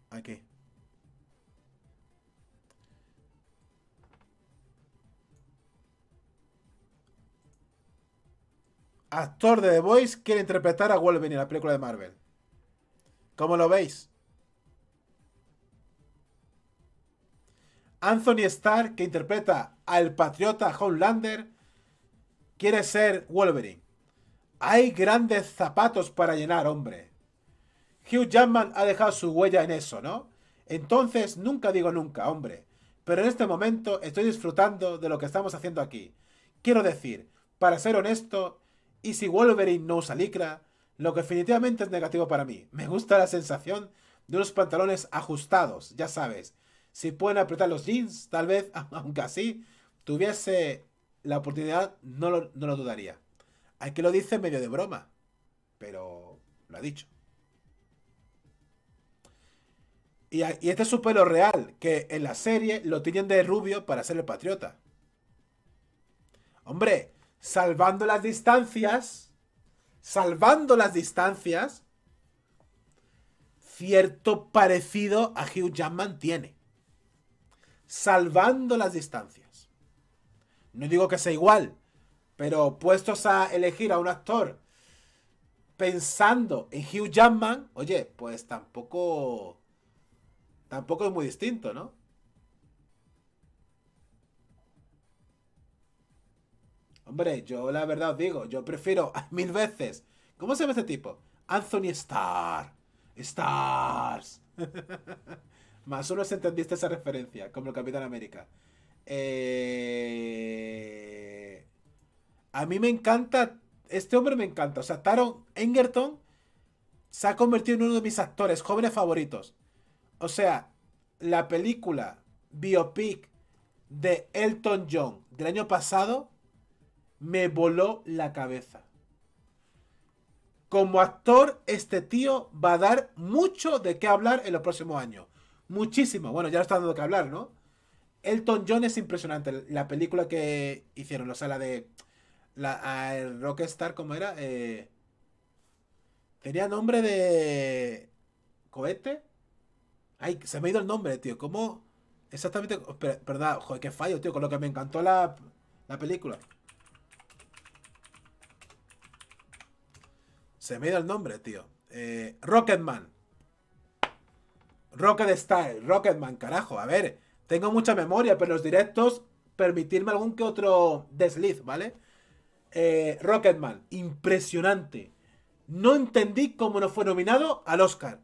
Aquí. Actor de The Voice quiere interpretar a Wolverine en la película de Marvel. ¿Cómo lo veis? Anthony Starr, que interpreta al patriota Homelander, quiere ser Wolverine. Hay grandes zapatos para llenar, hombre. Hugh Jackman ha dejado su huella en eso, ¿no? Entonces, nunca digo nunca, hombre. Pero en este momento estoy disfrutando de lo que estamos haciendo aquí. Quiero decir, para ser honesto... Y si Wolverine no usa licra, lo que definitivamente es negativo para mí. Me gusta la sensación de unos pantalones ajustados, ya sabes. Si pueden apretar los jeans, tal vez, aunque así tuviese la oportunidad, no lo dudaría. Aquí lo dice medio de broma, pero lo ha dicho. Y este es su pelo real, que en la serie lo tiñen de rubio para ser el patriota. Hombre... Salvando las distancias, cierto parecido a Hugh Jackman tiene. Salvando las distancias. No digo que sea igual, pero puestos a elegir a un actor pensando en Hugh Jackman, oye, pues tampoco es muy distinto, ¿no? Hombre, yo la verdad os digo, yo prefiero 1000 veces. ¿Cómo se llama este tipo? Anthony Starr. Stars. Más uno se entendiste esa referencia, como el Capitán América. A mí me encanta, este hombre me encanta. O sea, Taron Egerton se ha convertido en uno de mis actores jóvenes favoritos. O sea, la película biopic de Elton John del año pasado... me voló la cabeza. Como actor, este tío va a dar mucho de qué hablar en los próximos años. Muchísimo. Bueno, ya lo está dando que hablar, ¿no? Elton John es impresionante. La película que hicieron, o sea, la de... Rockstar, ¿cómo era? Tenía nombre de... ¿Cohete? Ay, se me ha ido el nombre, tío. ¿Cómo? Exactamente... Perdón, joder, qué fallo, tío. Con lo que me encantó la película. Se me ha ido el nombre, tío. Rocketman. Rocketstyle. Rocketman, carajo. A ver, tengo mucha memoria, pero los directos, permitirme algún que otro desliz, ¿vale? Rocketman. Impresionante. No entendí cómo no fue nominado al Oscar.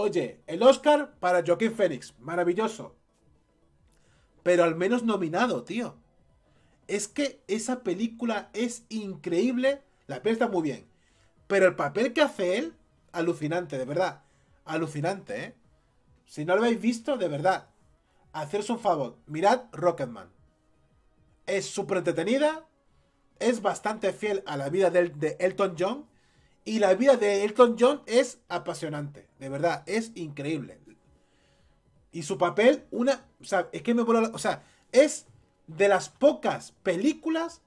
Oye, el Oscar para Joaquín Phoenix, maravilloso. Pero al menos nominado, tío. Es que esa película es increíble. La peli está muy bien. Pero el papel que hace él, alucinante, de verdad. Alucinante, ¿eh? Si no lo habéis visto, de verdad, haceros un favor. Mirad Rocketman. Es súper entretenida. Es bastante fiel a la vida de Elton John. Y la vida de Elton John es apasionante. De verdad, es increíble. Y su papel, o sea, es que me voló. O sea, es de las pocas películas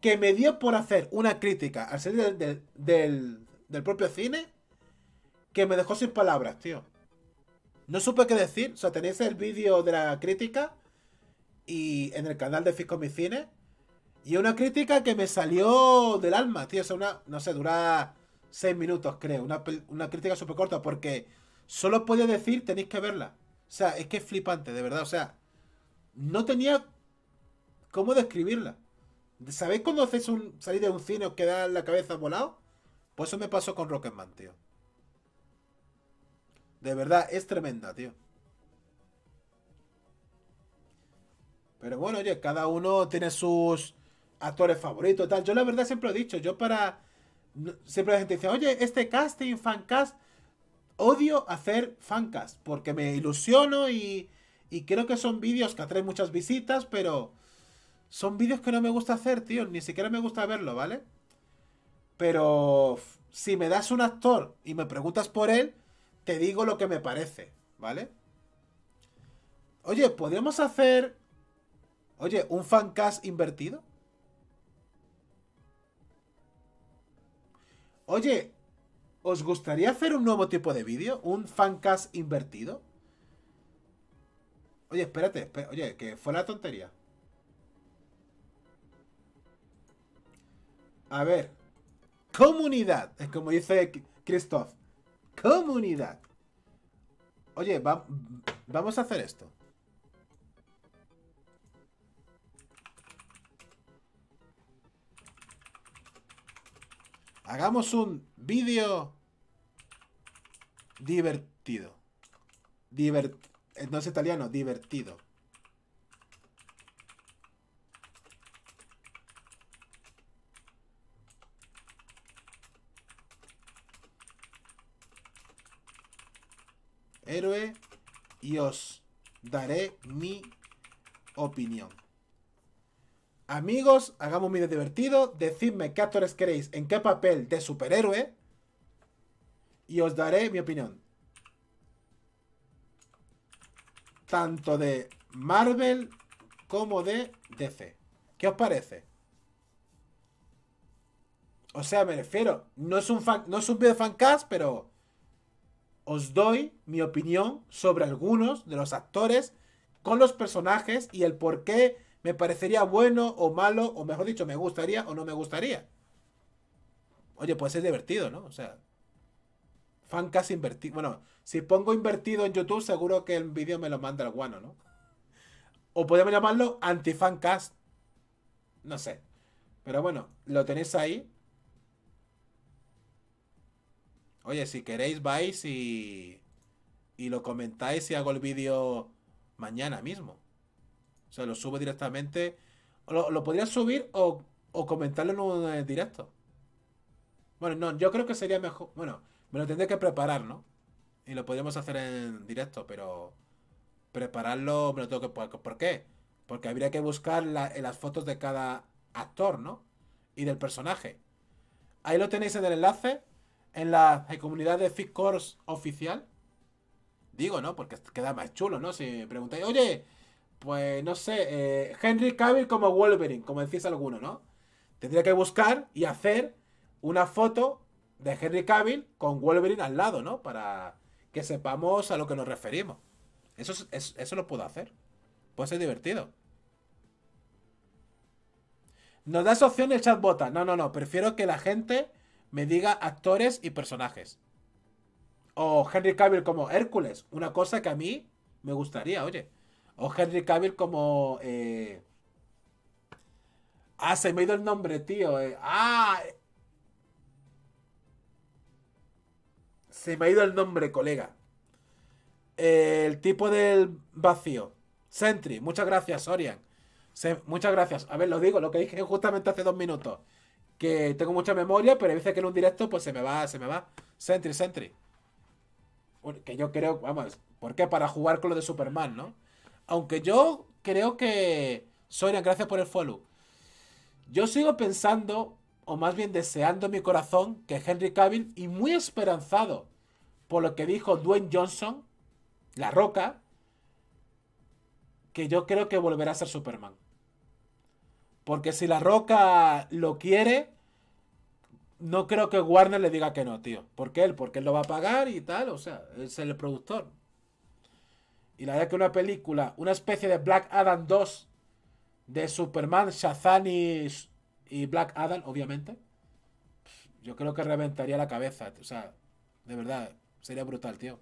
que me dio por hacer una crítica al salir del propio cine, que me dejó sin palabras, tío. No supe qué decir. O sea, tenéis el vídeo de la crítica y en el canal de Fick Corps Mi Cine. Y una crítica que me salió del alma, tío. O sea, no sé, dura 6 minutos, creo. Una crítica súper corta porque solo podía decir, tenéis que verla. O sea, es que es flipante, de verdad. O sea, no tenía cómo describirla. ¿Sabéis cuando hacéis salir de un cine os queda la cabeza volado? Pues eso me pasó con Rocketman, tío. De verdad, es tremenda, tío. Pero bueno, oye, cada uno tiene sus actores favoritos, tal. Yo la verdad siempre lo he dicho, siempre la gente dice, oye, este casting, fancast, odio hacer fancast, porque me ilusiono y creo que son vídeos que atraen muchas visitas, pero son vídeos que no me gusta hacer, tío, ni siquiera me gusta verlo, ¿vale? Pero si me das un actor y me preguntas por él, te digo lo que me parece, ¿vale? Oye, ¿podríamos hacer, oye, un fancast invertido? Oye, ¿os gustaría hacer un nuevo tipo de vídeo? ¿Un fancast invertido? Oye, espérate, oye, que fue la tontería. A ver, comunidad, es como dice Christoph. Comunidad. Oye, vamos a hacer esto. Hagamos un vídeo divertido. No es italiano, divertido. Héroe y os daré mi opinión. Amigos, hagamos un vídeo divertido. Decidme qué actores queréis, en qué papel de superhéroe, y os daré mi opinión. Tanto de Marvel como de DC. ¿Qué os parece? O sea, me refiero, no es un vídeo fancast, pero os doy mi opinión sobre algunos de los actores con los personajes y el por qué me parecería bueno o malo, o mejor dicho, me gustaría o no me gustaría. Oye, puede ser divertido, ¿no? O sea, fancast invertido. Bueno, si pongo invertido en YouTube, seguro que el vídeo me lo manda el guano, ¿no? O podemos llamarlo anti-fancast. No sé. Pero bueno, lo tenéis ahí. Oye, si queréis vais y lo comentáis y hago el vídeo mañana mismo. O sea, lo subo directamente. Lo podría subir o comentarlo en un directo. Bueno, no, yo creo que sería mejor. Bueno, me lo tendré que preparar, ¿no? Y lo podríamos hacer en directo, pero prepararlo me lo tengo que... ¿Por qué? Porque habría que buscar las fotos de cada actor, ¿no? Y del personaje. Ahí lo tenéis en el enlace. En la comunidad de Fick Corps oficial. Digo, ¿no? Porque queda más chulo, ¿no? Si me preguntáis, oye, pues no sé, Henry Cavill como Wolverine, como decís alguno, ¿no? Tendría que buscar y hacer una foto de Henry Cavill con Wolverine al lado, ¿no? Para que sepamos a lo que nos referimos. Eso lo puedo hacer. Puede ser divertido. ¿Nos das opción el chat bota? No, no, no. Prefiero que la gente me diga actores y personajes. O Henry Cavill como Hércules. Una cosa que a mí me gustaría, oye. O Henry Cavill como... Ah, se me ha ido el nombre, tío. Se me ha ido el nombre, colega. El tipo del vacío. Sentry, muchas gracias, Orion. Muchas gracias. A ver, lo digo, lo que dije justamente hace 2 minutos. Que tengo mucha memoria, pero a veces que en un directo pues se me va. Sentry. Que yo creo, vamos, ¿por qué? Para jugar con lo de Superman, ¿no? Aunque yo creo que... Sorian, gracias por el follow. Yo sigo pensando, o más bien deseando en mi corazón, que Henry Cavill, y muy esperanzado por lo que dijo Dwayne Johnson, La Roca, que yo creo que volverá a ser Superman. Porque si La Roca lo quiere, no creo que Warner le diga que no, tío. Porque él lo va a pagar y tal, o sea, es el productor. Y la verdad que una película, una especie de Black Adam 2, de Superman, Shazam y Black Adam, obviamente, yo creo que reventaría la cabeza. O sea, de verdad, sería brutal, tío.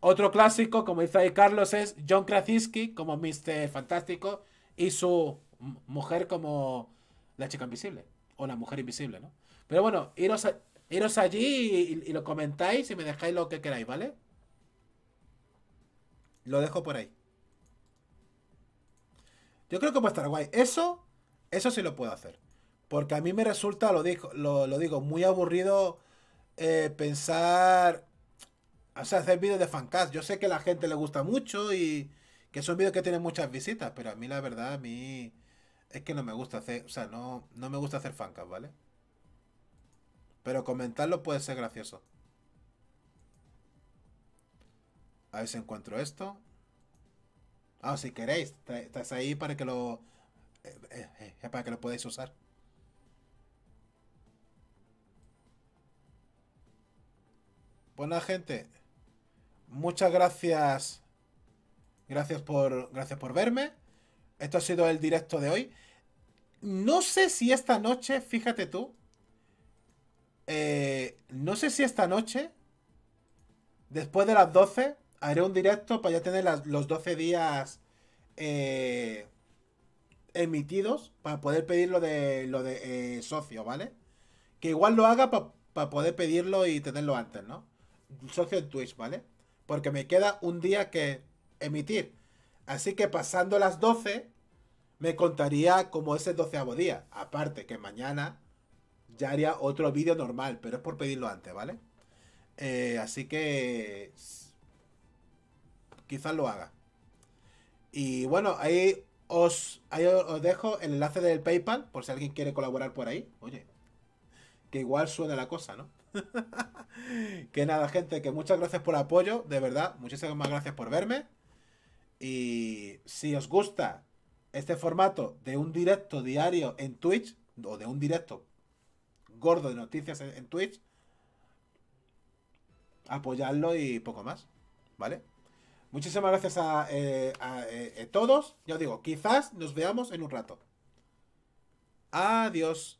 Otro clásico, como dice ahí Carlos, es John Krasinski como Mr. Fantástico y su mujer como la chica invisible, o la mujer invisible, ¿no? Pero bueno, iros allí y lo comentáis y me dejáis lo que queráis, ¿vale? Lo dejo por ahí. Yo creo que va a estar guay. Eso sí lo puedo hacer. Porque a mí me resulta, lo digo, muy aburrido pensar... O sea, hacer vídeos de fancast. Yo sé que a la gente le gusta mucho y que son vídeos que tienen muchas visitas, pero a mí la verdad, es que no me gusta hacer... O sea, no me gusta hacer fancast, ¿vale? Pero comentarlo puede ser gracioso. A ver si encuentro esto. Ah, si queréis, estás ahí para que lo... para que lo podáis usar. Buena gente. Muchas gracias. Gracias por verme. Esto ha sido el directo de hoy. No sé si esta noche, fíjate tú. No sé si esta noche, después de las 12, haré un directo para ya tener los 12 días emitidos, para poder pedir lo de socio, ¿vale? Que igual lo haga para poder pedirlo y tenerlo antes, ¿no? Socio en Twitch, ¿vale? Porque me queda un día que emitir. Así que pasando las 12, me contaría como ese 12º día. Aparte que mañana ya haría otro vídeo normal, pero es por pedirlo antes, ¿vale? Así que... quizás lo haga. Y bueno, ahí os dejo el enlace del PayPal, por si alguien quiere colaborar por ahí. Oye, que igual suena la cosa, ¿no? Que nada, gente, que muchas gracias por el apoyo, de verdad. Muchísimas gracias por verme. Y si os gusta este formato de un directo diario en Twitch, o de un directo gordo de noticias en Twitch, apoyadlo y poco más, ¿vale? Muchísimas gracias a todos. Ya os digo, quizás nos veamos en un rato. Adiós.